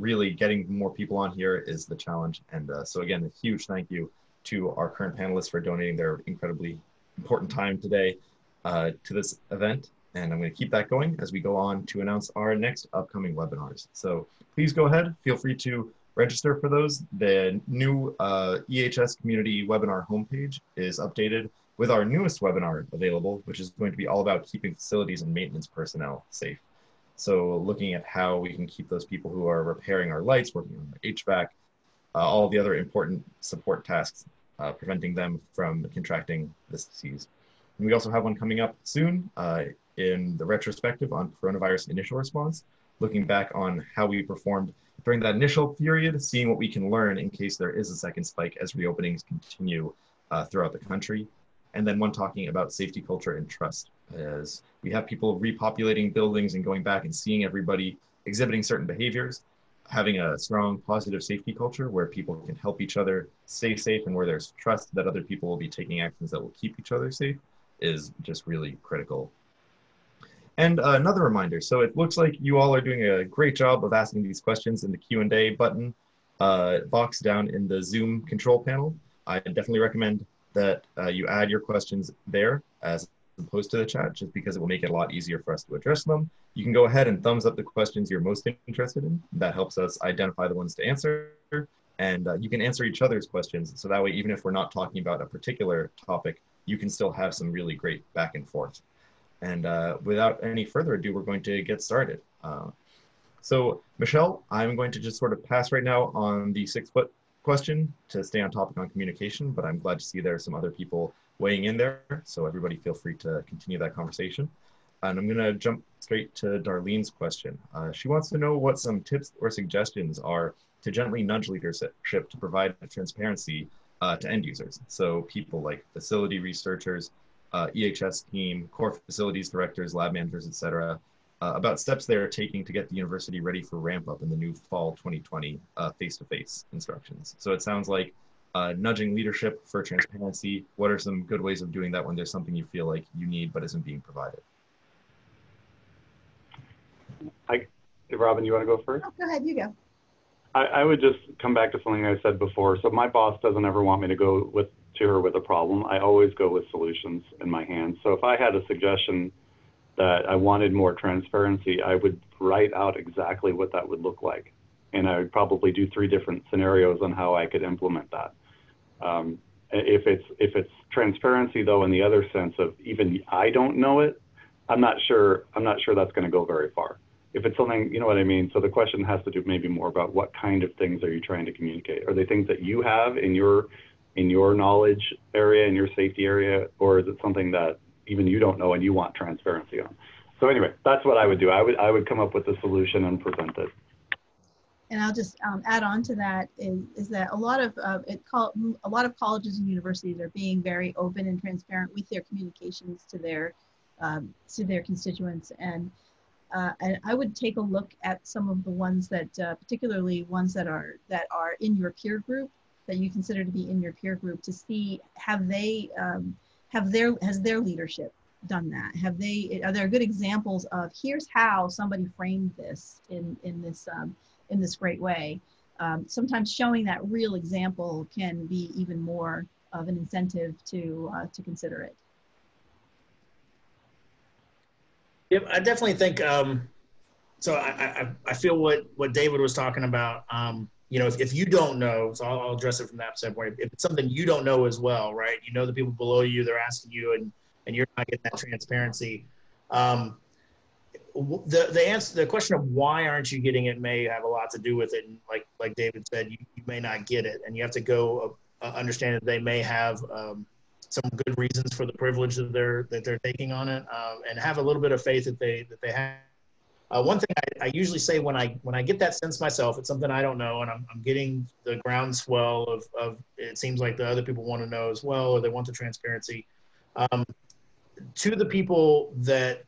really getting more people on here is the challenge. And so again, a huge thank you to our current panelists for donating their incredibly important time today to this event. And I'm going to keep that going as we go on to announce our next upcoming webinars. So please go ahead, feel free to register for those. The new EHS community webinar homepage is updated with our newest webinar available, which is going to be all about keeping facilities and maintenance personnel safe. So looking at how we can keep those people who are repairing our lights, working on our HVAC, all the other important support tasks, preventing them from contracting this disease. And we also have one coming up soon in the retrospective on coronavirus initial response, looking back on how we performed during that initial period, seeing what we can learn in case there is a second spike as reopenings continue throughout the country. And then one talking about safety culture and trust, as we have people repopulating buildings and going back and seeing everybody exhibiting certain behaviors, having a strong positive safety culture where people can help each other stay safe and where there's trust that other people will be taking actions that will keep each other safe is just really critical. And another reminder, so it looks like you all are doing a great job of asking these questions in the Q&A button box down in the Zoom control panel. I definitely recommend that you add your questions there as opposed to the chat, just because it will make it a lot easier for us to address them. You can go ahead and thumbs up the questions you're most interested in. That helps us identify the ones to answer. And you can answer each other's questions. So that way, even if we're not talking about a particular topic, you can still have some really great back and forth. And without any further ado, we're going to get started. So Michelle, I'm going to just sort of pass right now on the 6-foot question to stay on topic on communication, but I'm glad to see there are some other people weighing in there. So everybody feel free to continue that conversation. And I'm going to jump straight to Darlene's question. She wants to know what some tips or suggestions are to gently nudge leadership to provide transparency to end users. So people like facility researchers, EHS team, core facilities directors, lab managers, et cetera, about steps they are taking to get the university ready for ramp up in the new fall 2020 face-to-face instructions. So it sounds like nudging leadership for transparency. What are some good ways of doing that when there's something you feel like you need but isn't being provided? Robin, you want to go first? Oh, go ahead, you go. I would just come back to something I said before. So my boss doesn't ever want me to go to her with a problem. I always go with solutions in my hand. So if I had a suggestion that I wanted more transparency, I would write out exactly what that would look like. And I would probably do 3 different scenarios on how I could implement that. If it's transparency though, in the other sense of even I don't know it, I'm not sure that's going to go very far. If it's something, you know what I mean? So the question has to do maybe more about what kind of things are you trying to communicate? Are they things that you have in your knowledge area, in your safety area, or is it something that even you don't know and you want transparency on? So anyway, that's what I would do. I would come up with a solution and present it. And I'll just add on to that is that a lot of colleges and universities are being very open and transparent with their communications to their constituents. And I would take a look at some of the ones that, particularly ones that are in your peer group, that you consider to be in your peer group, to see has their leadership done that? Are there good examples of here's how somebody framed this in this great way? Sometimes showing that real example can be even more of an incentive to consider it. Yep, I definitely think. So I feel what David was talking about. You know, if you don't know, so I'll address it from that standpoint. If it's something you don't know as well, right? You know, the people below you, they're asking you, and you're not getting that transparency. The question of why aren't you getting it may have a lot to do with it. And like David said, you may not get it, and you have to go understand that they may have some good reasons for the privilege that they're taking on it, and have a little bit of faith that they have. One thing I usually say when I get that sense myself, it's something I don't know, and I'm getting the groundswell of it seems like the other people want to know as well, or they want the transparency. To the people that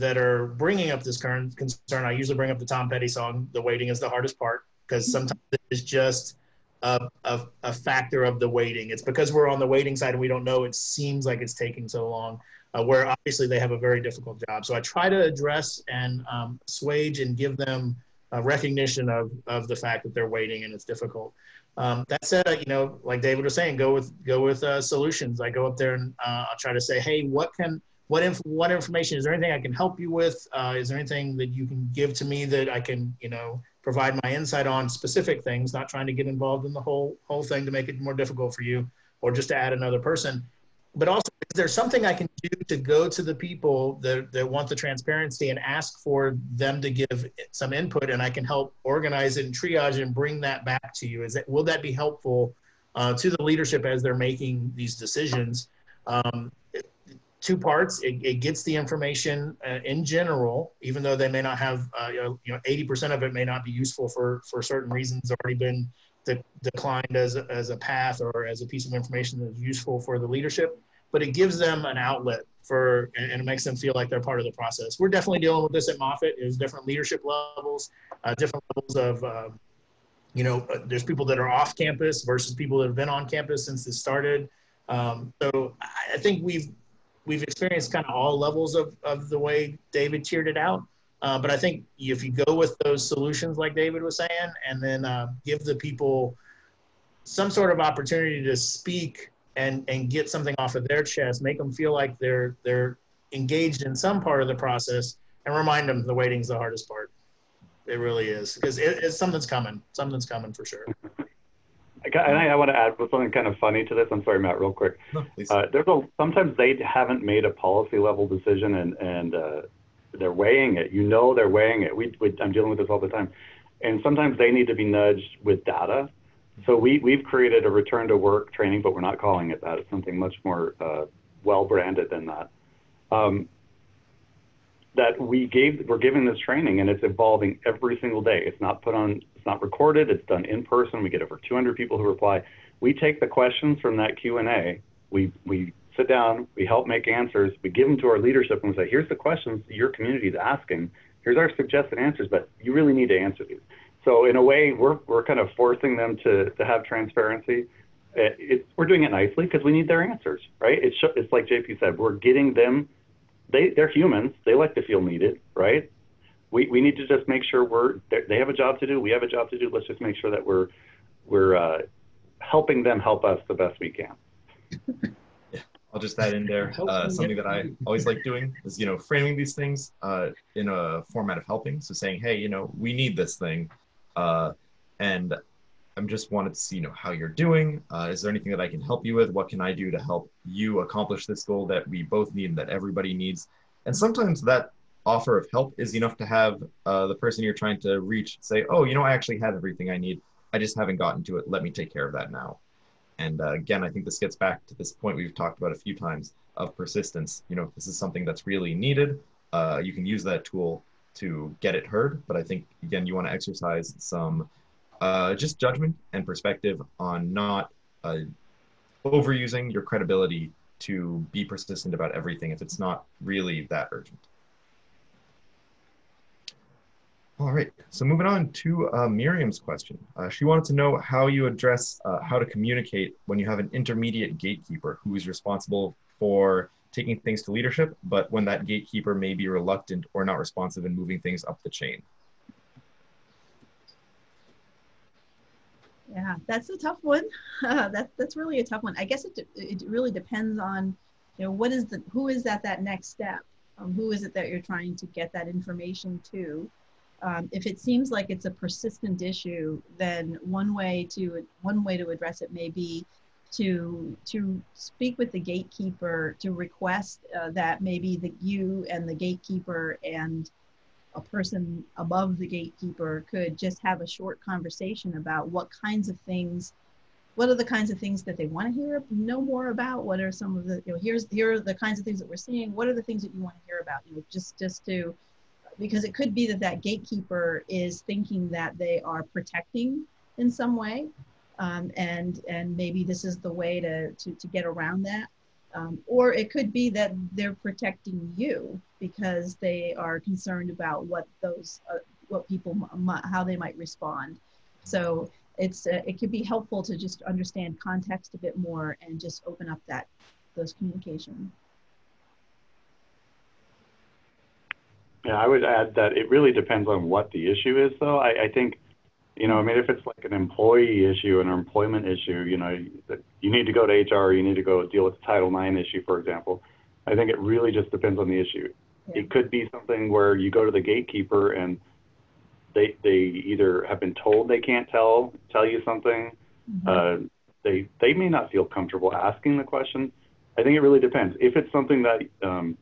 are bringing up this current concern, I usually bring up the Tom Petty song, "The Waiting is the Hardest Part," because sometimes it's just a factor of the waiting. It's because we're on the waiting side and we don't know, it seems like it's taking so long. Where obviously they have a very difficult job. So I try to address and assuage and give them a recognition of the fact that they're waiting and it's difficult. That said, you know, like David was saying, go with solutions. I go up there and I'll try to say, hey, what information, is there anything I can help you with? Is there anything that you can give to me that I can, you know, provide my insight on specific things, not trying to get involved in the whole thing to make it more difficult for you or just to add another person. But also, is there something I can do to go to the people that want the transparency and ask for them to give some input, and I can help organize it and triage and bring that back to you? Will that be helpful to the leadership as they're making these decisions? Two parts, it gets the information in general, even though they may not have, 80% of it may not be useful for certain reasons, already been declined as a path or as a piece of information that's useful for the leadership, but it gives them an outlet for, and it makes them feel like they're part of the process. We're definitely dealing with this at Moffitt. There's different leadership levels, different levels of, there's people that are off campus versus people that have been on campus since this started. So I think we've experienced kind of all levels of the way David tiered it out. But I think if you go with those solutions, like David was saying, and then give the people some sort of opportunity to speak and get something off of their chest, make them feel like they're engaged in some part of the process, and remind them the waiting's the hardest part. It really is, because it's something's coming. Something's coming for sure. And I want to add something kind of funny to this. I'm sorry, Matt, real quick. No, please. Sometimes they haven't made a policy level decision and they're weighing it. They're weighing it. I'm dealing with this all the time. And sometimes they need to be nudged with data. So we've created a return to work training, but we're not calling it that. It's something much more well branded than that. That we're giving this training, and it's evolving every single day. It's not put on, it's not recorded, it's done in person. We get over 200 people who reply. We take the questions from that Q&A, we sit down, we help make answers, we give them to our leadership, and we say, here's the questions your community is asking, here's our suggested answers, but you really need to answer these. So in a way, we're kind of forcing them to have transparency. We're doing it nicely because we need their answers, right? It's like JP said, we're getting them. They're humans. They like to feel needed, right? We need to just make sure they have a job to do. We have a job to do. Let's just make sure that we're helping them help us the best we can. Yeah, I'll just add in there something that I always like doing is framing these things in a format of helping. So saying, hey, we need this thing, and I'm just wanted to see how you're doing. Is there anything that I can help you with? What can I do to help you accomplish this goal that we both need and that everybody needs? And sometimes that offer of help is enough to have the person you're trying to reach say, oh, I actually have everything I need. I just haven't gotten to it. Let me take care of that now. And again, I think this gets back to this point we've talked about a few times of persistence. If this is something that's really needed, you can use that tool to get it heard. But I think, again, you want to exercise some just judgment and perspective on not overusing your credibility to be persistent about everything if it's not really that urgent. All right, so moving on to Miriam's question. She wanted to know how you address how to communicate when you have an intermediate gatekeeper who is responsible for taking things to leadership, but when that gatekeeper may be reluctant or not responsive in moving things up the chain. Yeah, that's a tough one. That's really a tough one. I guess it really depends on, what is who is that next step? Who is it that you're trying to get that information to? If it seems like it's a persistent issue, then one way to address it may be to speak with the gatekeeper, to request that maybe you and the gatekeeper and a person above the gatekeeper could just have a short conversation about what are the kinds of things that they want to know more about? What are some of the, here are the kinds of things that we're seeing. What are the things that you want to hear about? Because it could be that gatekeeper is thinking that they are protecting in some way. And maybe this is the way to get around that. Or it could be that they're protecting you because they are concerned about what people, how they might respond. So it could be helpful to just understand context a bit more and just open up those communication. Yeah, I would add that it really depends on what the issue is, though. I think, if it's like an employee issue, an employment issue, you need to go to HR, you need to go deal with the Title IX issue, for example. I think it really just depends on the issue. Yeah. It could be something where you go to the gatekeeper and they either have been told they can't tell you something. Mm-hmm. They may not feel comfortable asking the question. I think it really depends. If it's something that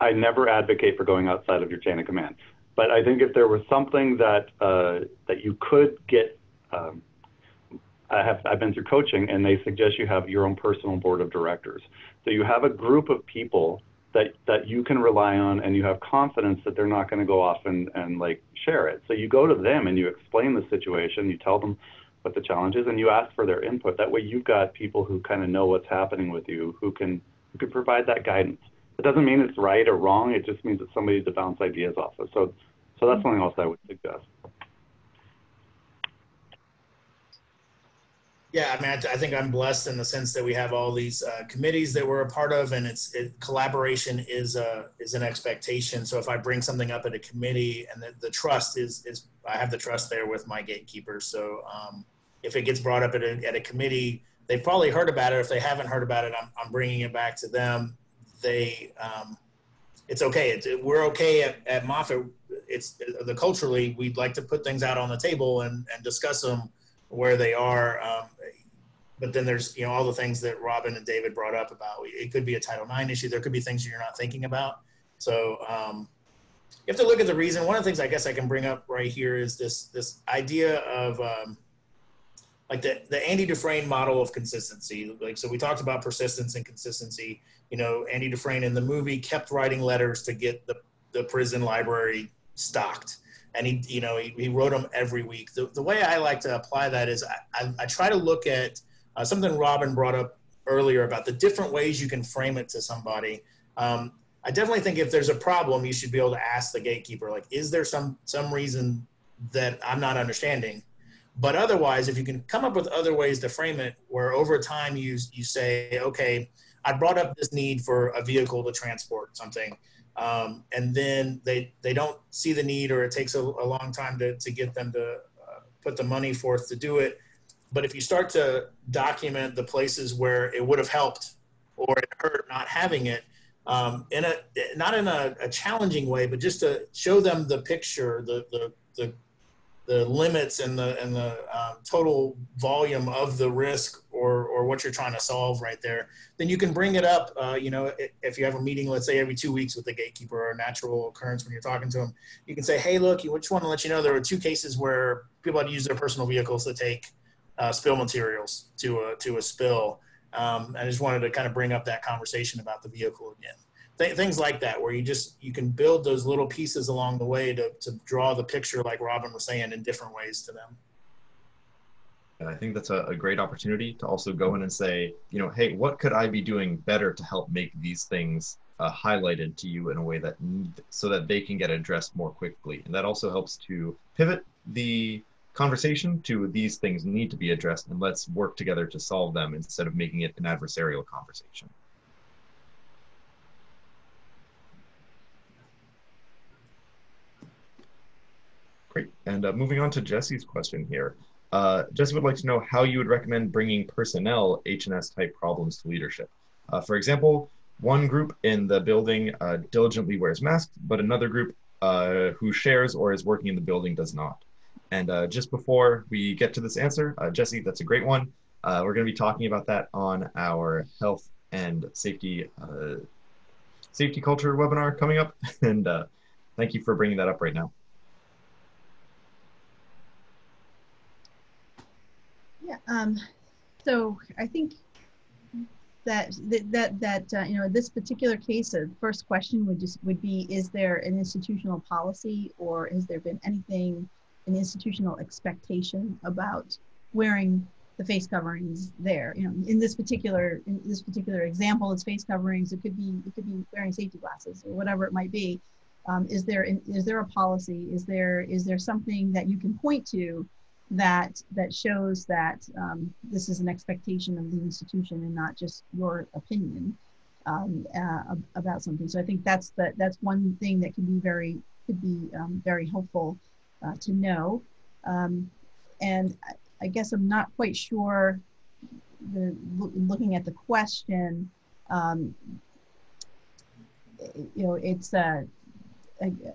I never advocate for going outside of your chain of command, but I think if there was something that that you could get, I've been through coaching, and they suggest you have your own personal board of directors. So you have a group of people that you can rely on, and you have confidence that they're not going to go off and like share it. So you go to them and you explain the situation. You tell them what the challenge is, and you ask for their input. That way you've got people who kind of know what's happening with you, who can provide that guidance. It doesn't mean it's right or wrong. It just means it's somebody to bounce ideas off of. So that's something else I would suggest. Yeah, I mean, I think I'm blessed in the sense that we have all these committees that we're a part of, and collaboration is an expectation. So if I bring something up at a committee, and the trust is I have the trust there with my gatekeepers. So if it gets brought up at a committee, they've probably heard about it. If they haven't heard about it, I'm bringing it back to them. It's okay. We're okay at Moffitt. Culturally, we'd like to put things out on the table and discuss them where they are, but then there's all the things that Robin and David brought up about. It could be a Title IX issue. There could be things you're not thinking about. So you have to look at the reason. One of the things I guess I can bring up right here is this idea of like the Andy Dufresne model of consistency. Like, so we talked about persistence and consistency. Andy Dufresne in the movie kept writing letters to get the prison library stocked. And he wrote them every week. The way I like to apply that is I try to look at something Robin brought up earlier about the different ways you can frame it to somebody. I definitely think if there's a problem, you should be able to ask the gatekeeper, like, is there some reason that I'm not understanding? But otherwise, if you can come up with other ways to frame it where over time you say, okay, I brought up this need for a vehicle to transport something. And then they don't see the need, or it takes a long time to get them to put the money forth to do it. But if you start to document the places where it would have helped or it hurt not having it, not in a challenging way, but just to show them the picture, the limits and the total volume of the risk or what you're trying to solve right there, then you can bring it up. If you have a meeting, let's say every 2 weeks with the gatekeeper, or a natural occurrence when you're talking to them, you can say, hey, look, we just want to let you know there were 2 cases where people had to use their personal vehicles to take spill materials to a spill. I just wanted to kind of bring up that conversation about the vehicle again. Things like that, where you can build those little pieces along the way to draw the picture, like Robin was saying, in different ways to them. And I think that's a great opportunity to also go in and say, hey, what could I be doing better to help make these things highlighted to you in a way so that they can get addressed more quickly? And that also helps to pivot the conversation to these things need to be addressed, and let's work together to solve them instead of making it an adversarial conversation. Great. And moving on to Jesse's question here. Jesse would like to know how you would recommend bringing personnel H&S type problems to leadership. For example, one group in the building diligently wears masks, but another group who shares or is working in the building does not. And just before we get to this answer, Jesse, that's a great one. We're going to be talking about that on our health and safety, safety culture webinar coming up. And thank you for bringing that up right now. So I think that this particular case, the first question would be, is there an institutional policy, or has there been anything, an institutional expectation about wearing the face coverings there? In this particular example, it's face coverings. It could be wearing safety glasses or whatever it might be. Is there a policy? Is there something that you can point to that shows that this is an expectation of the institution and not just your opinion about something? So I think that's one thing that could be very helpful to know. And I guess I'm not quite sure. Looking at the question, it's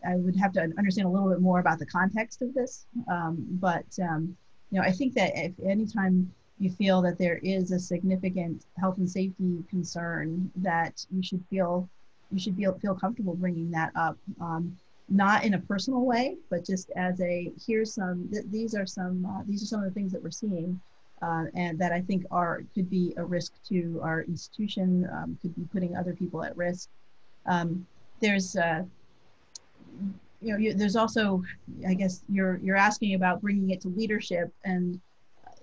I would have to understand a little bit more about the context of this. But I think that if anytime you feel that there is a significant health and safety concern, that you should feel comfortable bringing that up, not in a personal way, but just as a these are some of the things that we're seeing, and that I think could be a risk to our institution, could be putting other people at risk. There's also, I guess you're asking about bringing it to leadership, and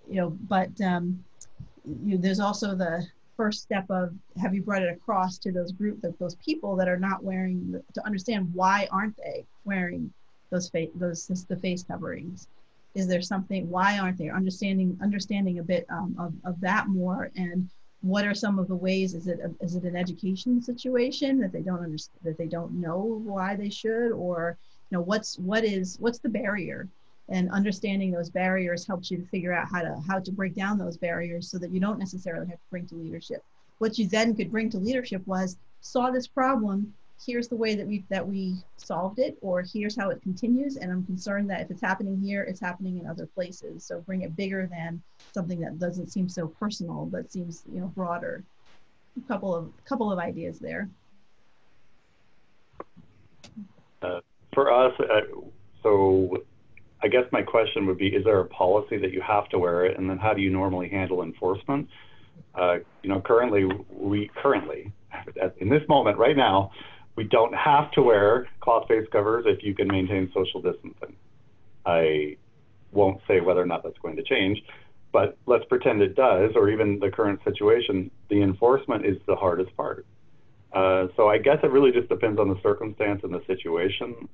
there's also the first step of, have you brought it across to those people that are not wearing, to understand why aren't they wearing the face coverings? Is there something? Why aren't they? Understanding a bit of that more, and what are some of the ways? Is it an education situation that they don't understand, that they don't know why they should, or what's the barrier? And understanding those barriers helps you to figure out how to break down those barriers so that you don't necessarily have to bring to leadership. What you then could bring to leadership was, saw this problem, here's the way that we solved it, or here's how it continues, and I'm concerned that if it's happening here, it's happening in other places. So bring it bigger than something that doesn't seem so personal, but seems broader. A couple of ideas there. For us, so I guess my question would be, is there a policy that you have to wear it, and then how do you normally handle enforcement? Currently, in this moment right now, we don't have to wear cloth face covers if you can maintain social distancing. I won't say whether or not that's going to change, but let's pretend it does, or even the current situation, the enforcement is the hardest part. So I guess it really just depends on the circumstance and the situation.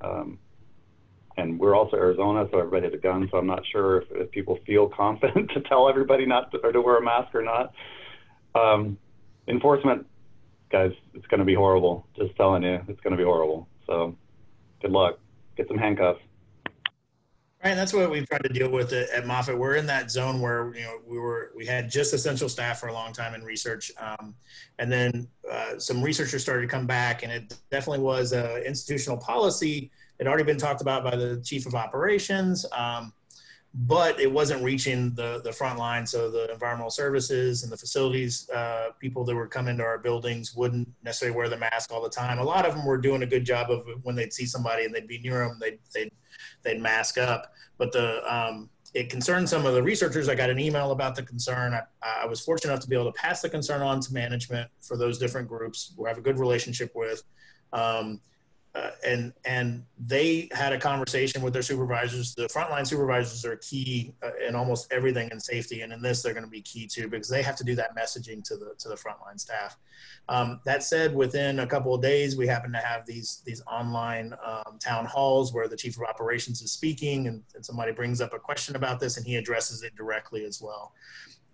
And we're also Arizona, so everybody has a gun, so I'm not sure if people feel confident to tell everybody to wear a mask or not. Enforcement, guys, it's going to be horrible. Just telling you, it's going to be horrible. So good luck. Get some handcuffs. Right, that's what we've tried to deal with at Moffitt. We're in that zone where we had just essential staff for a long time in research, and then some researchers started to come back, and it definitely was an institutional policy. It had already been talked about by the chief of operations, but it wasn't reaching the front line. So the environmental services and the facilities people that would come into our buildings wouldn't necessarily wear the mask all the time. A lot of them were doing a good job of, when they'd see somebody and they'd be near them, they'd mask up. But it concerned some of the researchers. I got an email about the concern. I was fortunate enough to be able to pass the concern on to management for those different groups we have a good relationship with. And they had a conversation with their supervisors. The frontline supervisors are key in almost everything in safety, and in this they're going to be key too, because they have to do that messaging to the frontline staff. That said, within a couple of days, we happen to have these online town halls where the chief of operations is speaking, and somebody brings up a question about this, and he addresses it directly as well.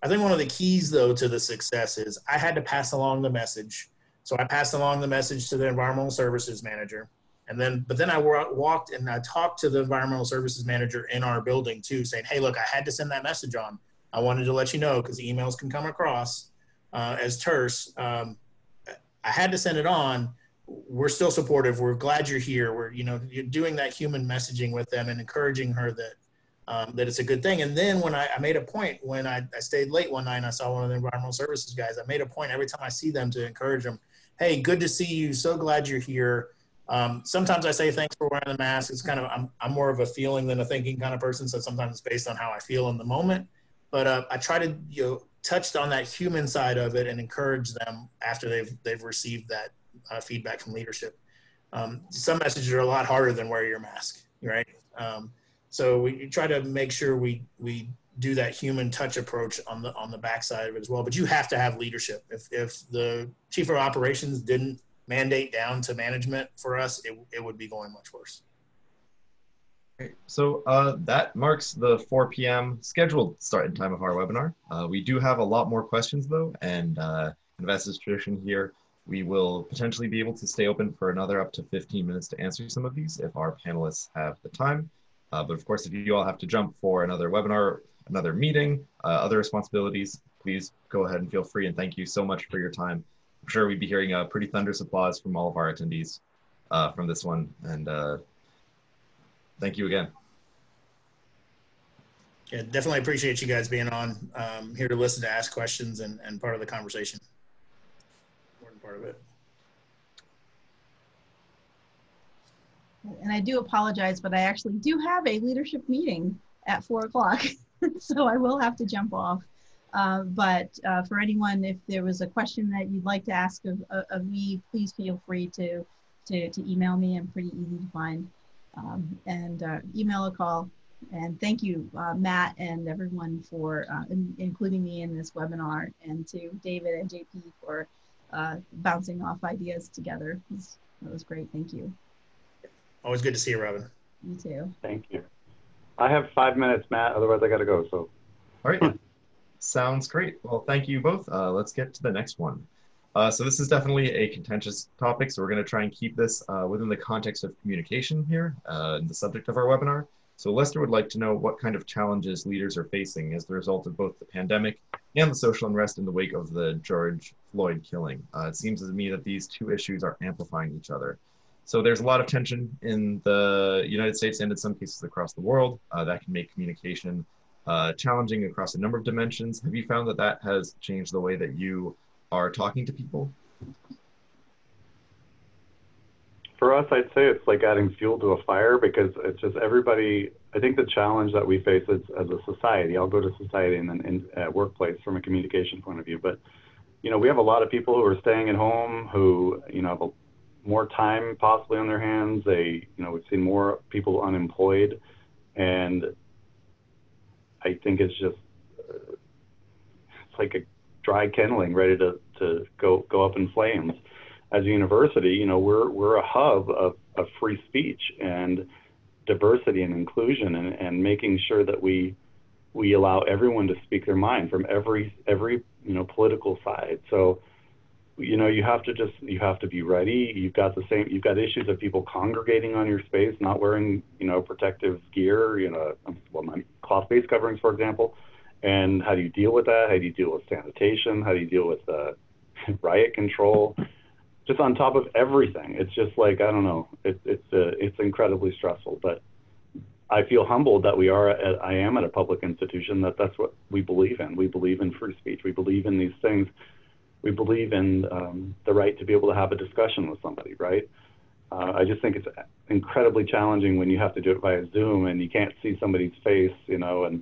I think one of the keys, though, to the success is I had to pass along the message. So I passed along the message to the environmental services manager, but then I walked and I talked to the environmental services manager in our building too, saying, hey, look, I had to send that message on. I wanted to let you know, because emails can come across as terse. I had to send it on. We're still supportive. We're glad you're here. We're, you're doing that human messaging with them and encouraging her that it's a good thing. And then when I made a point, when I stayed late one night and I saw one of the environmental services guys, I made a point every time I see them to encourage them. Hey, good to see you. So glad you're here. Sometimes I say thanks for wearing the mask. It's kind of, I'm more of a feeling than a thinking kind of person, so sometimes it's based on how I feel in the moment. But I try to touch on that human side of it and encourage them after they've received that feedback from leadership. Some messages are a lot harder than wear your mask, right? So we try to make sure we do that human touch approach on the backside of it as well. But you have to have leadership. If the chief of operations didn't mandate down to management for us, it would be going much worse. Okay. So that marks the 4 p.m. scheduled start and time of our webinar. We do have a lot more questions though, and as is tradition here, we will potentially be able to stay open for another up to 15 minutes to answer some of these if our panelists have the time. But of course, if you all have to jump for another webinar, another meeting, other responsibilities, please go ahead and feel free, and thank you so much for your time. I'm sure we'd be hearing a pretty thunderous applause from all of our attendees. from this one. And thank you again. Yeah, definitely appreciate you guys being on, here to listen, to ask questions, and part of the conversation. Important part of it. And I do apologize, but I actually do have a leadership meeting at 4 o'clock, so I will have to jump off. But for anyone, if there was a question that you'd like to ask of me, please feel free to email me. I'm pretty easy to find, and email or call. And thank you, Matt and everyone, for including me in this webinar, and to David and JP for bouncing off ideas together. That was great. Thank you. Always good to see you, Robin. You too. Thank you. I have 5 minutes, Matt, otherwise I got to go. So. All right. Sounds great. Well, thank you both. Let's get to the next one. So this is definitely a contentious topic, so we're going to try and keep this within the context of communication here, in the subject of our webinar. So Lester would like to know what kind of challenges leaders are facing as the result of both the pandemic and the social unrest in the wake of the George Floyd killing. It seems to me that these two issues are amplifying each other. So there's a lot of tension in the United States and in some cases across the world that can make communication challenging across a number of dimensions. Have you found that that has changed the way that you are talking to people? For us, I'd say it's like adding fuel to a fire, because it's just everybody. I think the challenge that we face is, as a society, I'll go to society and then workplace from a communication point of view. But, you know, we have a lot of people who are staying at home, who, you know, have more time possibly on their hands. They, you know, we've seen more people unemployed. And I think it's just, it's like a dry kindling ready to go up in flames. As a university, you know, we're a hub of free speech and diversity and inclusion, and making sure that we allow everyone to speak their mind from every you know, political side. So, you know, you have to be ready. You've got issues of people congregating on your space, not wearing, you know, protective gear, you know, cloth face coverings, for example. And how do you deal with that? How do you deal with sanitation? How do you deal with riot control? Just on top of everything, it's just like, I don't know, it's incredibly stressful. But I feel humbled that I am at a public institution that's what we believe in. We believe in free speech. We believe in these things. We believe in the right to be able to have a discussion with somebody, right? I just think it's incredibly challenging when you have to do it via Zoom and you can't see somebody's face, you know, and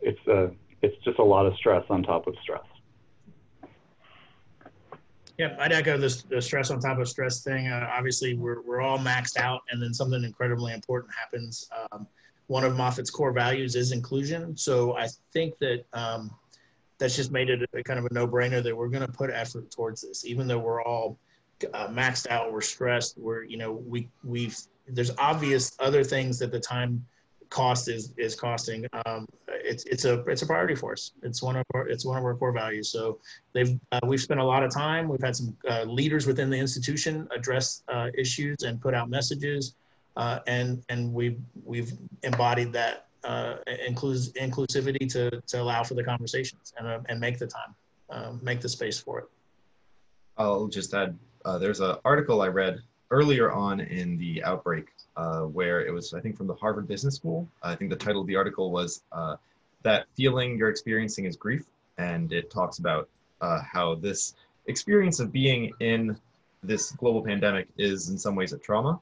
it's just a lot of stress on top of stress. Yeah, I'd echo this, the stress on top of stress thing. Obviously, we're all maxed out, and then something incredibly important happens. One of Moffitt's core values is inclusion. So I think that that's just made it a kind of a no-brainer that we're going to put effort towards this, even though we're all maxed out, we're stressed, there's obvious other things that the time cost is costing. It's a priority for us. It's one of our core values. So we've spent a lot of time. We've had some leaders within the institution address issues and put out messages, and we've embodied that inclusivity to allow for the conversations and make the time, make the space for it. I'll just add, there's an article I read earlier on in the outbreak where it was, I think, from the Harvard Business School. I think the title of the article was that feeling you're experiencing is grief. And it talks about how this experience of being in this global pandemic is in some ways a trauma.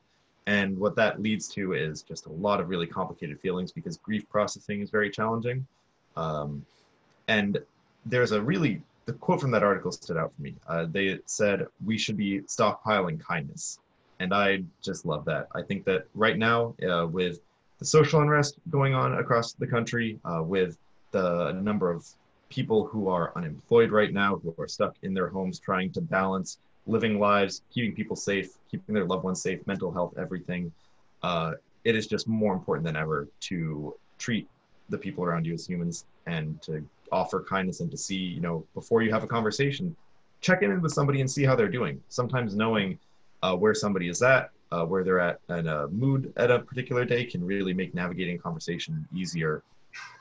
And what that leads to is just a lot of really complicated feelings, because grief processing is very challenging. And there's the quote from that article stood out for me. They said, we should be stockpiling kindness. And I just love that. I think that right now, with the social unrest going on across the country, with the number of people who are unemployed right now, who are stuck in their homes trying to balance living lives, keeping people safe, keeping their loved ones safe, mental health, everything, it is just more important than ever to treat the people around you as humans, and to offer kindness, and to see, you know, before you have a conversation, check in with somebody and see how they're doing. Sometimes knowing where somebody is at, where they're at, and a mood at a particular day can really make navigating conversation easier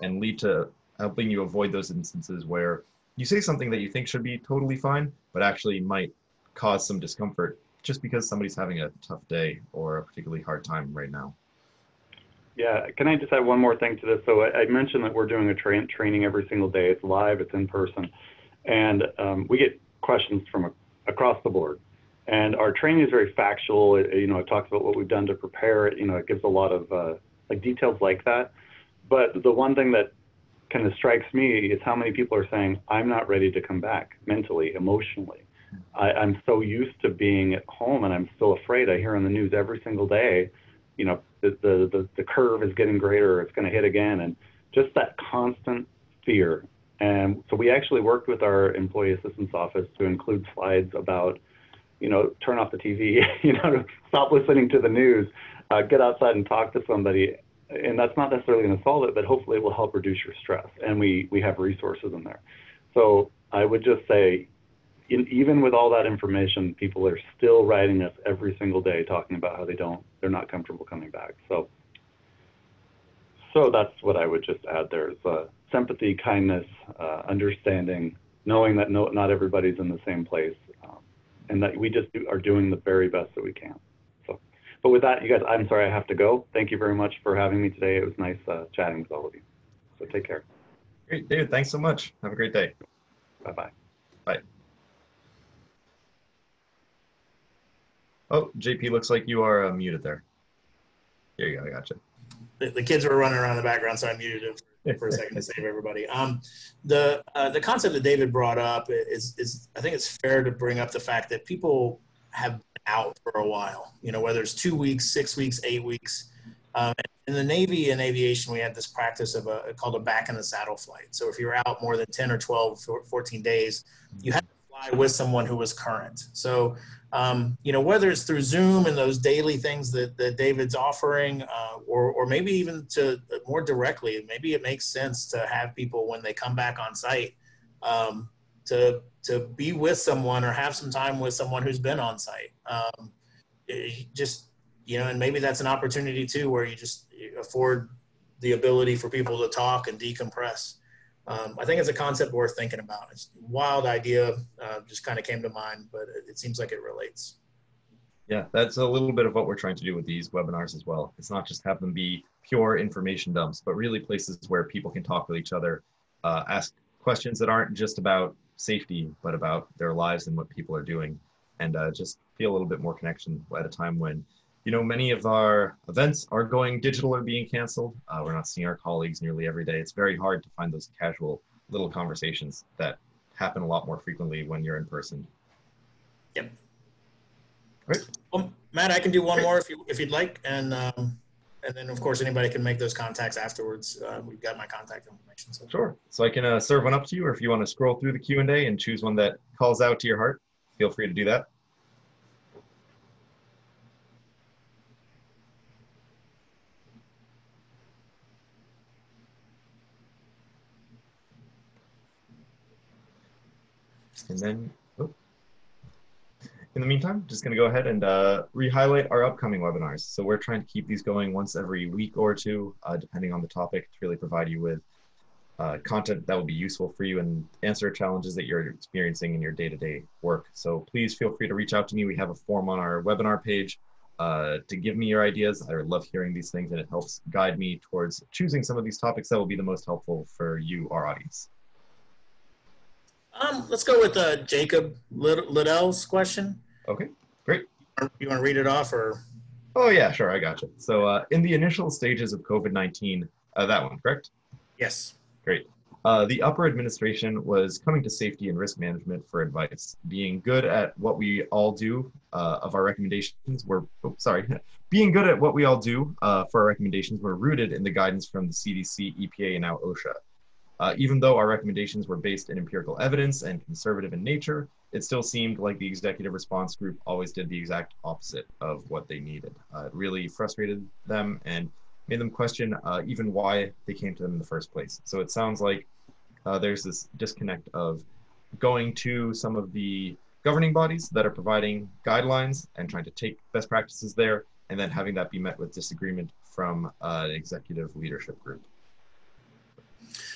and lead to helping you avoid those instances where you say something that you think should be totally fine, but actually might cause some discomfort just because somebody's having a tough day or a particularly hard time right now. Yeah, can I just add one more thing to this? So I mentioned that we're doing a training every single day. It's live, it's in person, and we get questions from across the board. And our training is very factual. It talks about what we've done to prepare. It gives a lot of like details like that. But the one thing that kind of strikes me is how many people are saying, I'm not ready to come back mentally, emotionally. I'm so used to being at home and I'm still afraid. I hear on the news every single day, the curve is getting greater, it's going to hit again, and just that constant fear. And so we actually worked with our employee assistance office to include slides about, turn off the TV, stop listening to the news, get outside and talk to somebody. And that's not necessarily going to solve it, but hopefully it will help reduce your stress. And we have resources in there. So I would just say, even with all that information, people are still writing us every single day talking about how they're not comfortable coming back. So that's what I would just add there is sympathy, kindness, understanding, knowing that not everybody's in the same place, and that we just are doing the very best that we can. So, but with that, you guys, I'm sorry I have to go. Thank you very much for having me today. It was nice chatting with all of you. So take care. Great, David, thanks so much. Have a great day. Bye-bye. Bye. Oh, JP, looks like you are muted there. There you go, I gotcha. The kids were running around in the background, so I muted him for a second to save everybody. The concept that David brought up is I think it's fair to bring up the fact that people have been out for a while, whether it's 2 weeks, 6 weeks, 8 weeks. In the Navy and aviation, we had this practice of called a back in the saddle flight. So if you're out more than 10 or 12, 14 days, you had to fly with someone who was current. So whether it's through Zoom and those daily things that David's offering, or maybe even to more directly, maybe it makes sense to have people when they come back on site to be with someone or have some time with someone who's been on site. And maybe that's an opportunity too, where you just afford the ability for people to talk and decompress. I think it's a concept worth thinking about. It's a wild idea, just kind of came to mind, but it seems like it relates. Yeah, that's a little bit of what we're trying to do with these webinars as well. It's not just have them be pure information dumps, but really places where people can talk with each other, ask questions that aren't just about safety, but about their lives and what people are doing, and just feel a little bit more connection at a time when many of our events are going digital or being canceled. We're not seeing our colleagues nearly every day. It's very hard to find those casual little conversations that happen a lot more frequently when you're in person. Yep. Right. Well, Matt, I can do one more if you'd like, and then of course anybody can make those contacts afterwards. We've got my contact information. So. Sure. So I can serve one up to you, or if you want to scroll through the Q&A and choose one that calls out to your heart, feel free to do that. And then, in the meantime, just going to go ahead and re-highlight our upcoming webinars. So we're trying to keep these going once every week or two, depending on the topic, to really provide you with content that will be useful for you and answer challenges that you're experiencing in your day-to-day work. So please feel free to reach out to me. We have a form on our webinar page to give me your ideas. I love hearing these things, and it helps guide me towards choosing some of these topics that will be the most helpful for you, our audience. Let's go with Jacob Liddell's question. Okay, great. You want to read it off or? Oh yeah, sure, I gotcha. So in the initial stages of COVID-19, that one, correct? Yes. Great. The upper administration was coming to safety and risk management for advice. Being good at what we all do for our recommendations were rooted in the guidance from the CDC, EPA, and now OSHA. Even though our recommendations were based in empirical evidence and conservative in nature, it still seemed like the executive response group always did the exact opposite of what they needed. It really frustrated them and made them question even why they came to them in the first place. So it sounds like there's this disconnect of going to some of the governing bodies that are providing guidelines and trying to take best practices there, and then having that be met with disagreement from an executive leadership group.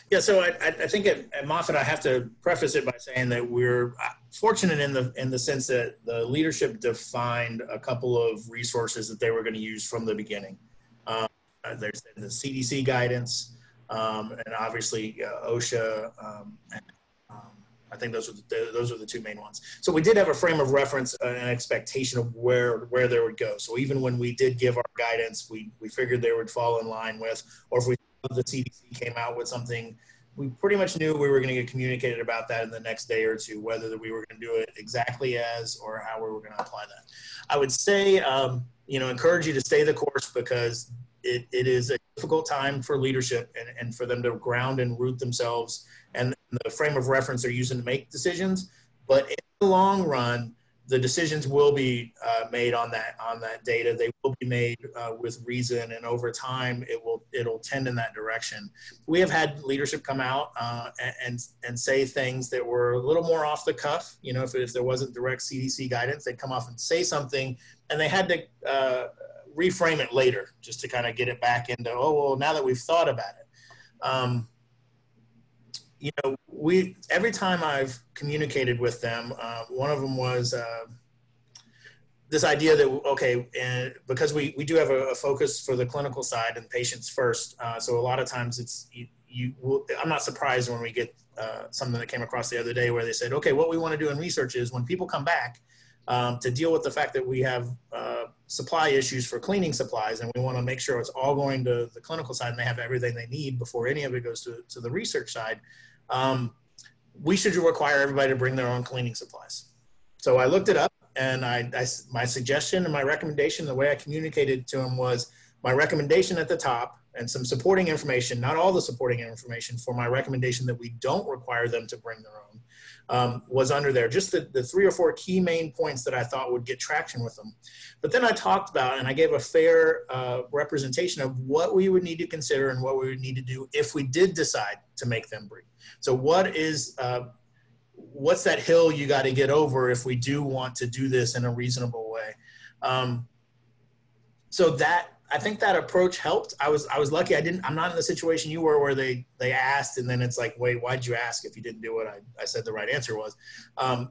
Yeah, so I think at Moffitt, I have to preface it by saying that we're fortunate in the sense that the leadership defined a couple of resources that they were going to use from the beginning. There's the CDC guidance, and obviously OSHA. I think those are the two main ones. So we did have a frame of reference and an expectation of where they would go. So even when we did give our guidance, we figured they would fall in line with, or if we the CDC came out with something, we pretty much knew we were going to get communicated about that in the next day or two, whether we were going to do it exactly as or how we were going to apply that. I would say, encourage you to stay the course, because it is a difficult time for leadership and for them to ground and root themselves and the frame of reference they're using to make decisions. But in the long run, the decisions will be made on that data. They will be made with reason, and over time, it'll tend in that direction. We have had leadership come out and say things that were a little more off the cuff. You know, if there wasn't direct CDC guidance, they'd come off and say something, and they had to reframe it later just to kind of get it back into, oh well, now that we've thought about it. Every time I've communicated with them, one of them was this idea that, okay, and because we do have a focus for the clinical side and patients first, so a lot of times it's, I'm not surprised when we get something that came across the other day where they said, okay, what we want to do in research is when people come back, to deal with the fact that we have supply issues for cleaning supplies, and we want to make sure it's all going to the clinical side and they have everything they need before any of it goes to the research side, we should require everybody to bring their own cleaning supplies. So I looked it up, and my suggestion and my recommendation, the way I communicated to them was my recommendation at the top and some supporting information, not all the supporting information for my recommendation that we don't require them to bring their own, was under there. Just the three or four key main points that I thought would get traction with them. But then I talked about, and I gave a fair representation of what we would need to consider and what we would need to do if we did decide to make them bring. So what's that hill you got to get over if we do want to do this in a reasonable way? So that, I think that approach helped. I was lucky. I'm not in the situation you were, where they asked and then it's like, wait, why'd you ask if you didn't do what I said the right answer was.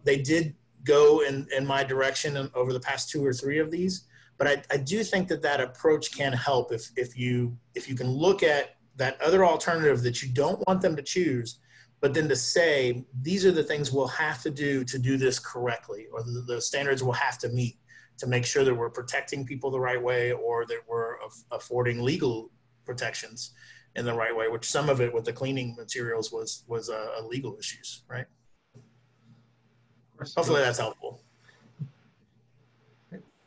They did go in my direction over the past two or three of these, but I do think that approach can help if you can look at that other alternative that you don't want them to choose, but then to say, these are the things we'll have to do this correctly, or the standards we'll have to meet, to make sure that we're protecting people the right way, or that we're affording legal protections in the right way, which some of it with the cleaning materials was legal issues, right? Hopefully that's helpful.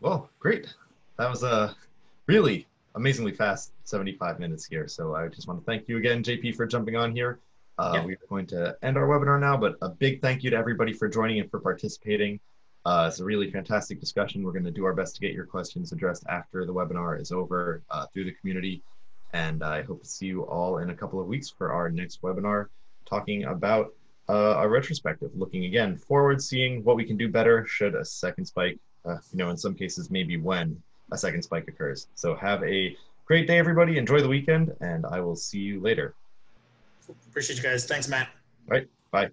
Well, great. That was a really amazingly fast 75 minutes here. So I just want to thank you again, JP, for jumping on here. Yeah. We're going to end our webinar now, but a big thank you to everybody for joining and for participating. It's a really fantastic discussion. We're going to do our best to get your questions addressed after the webinar is over through the community. And I hope to see you all in a couple of weeks for our next webinar, talking about a retrospective, looking again forward, seeing what we can do better should a second spike, in some cases, maybe when a second spike occurs. So have a great day, everybody. Enjoy the weekend, and I will see you later. Appreciate you guys. Thanks, Matt. All right. Bye.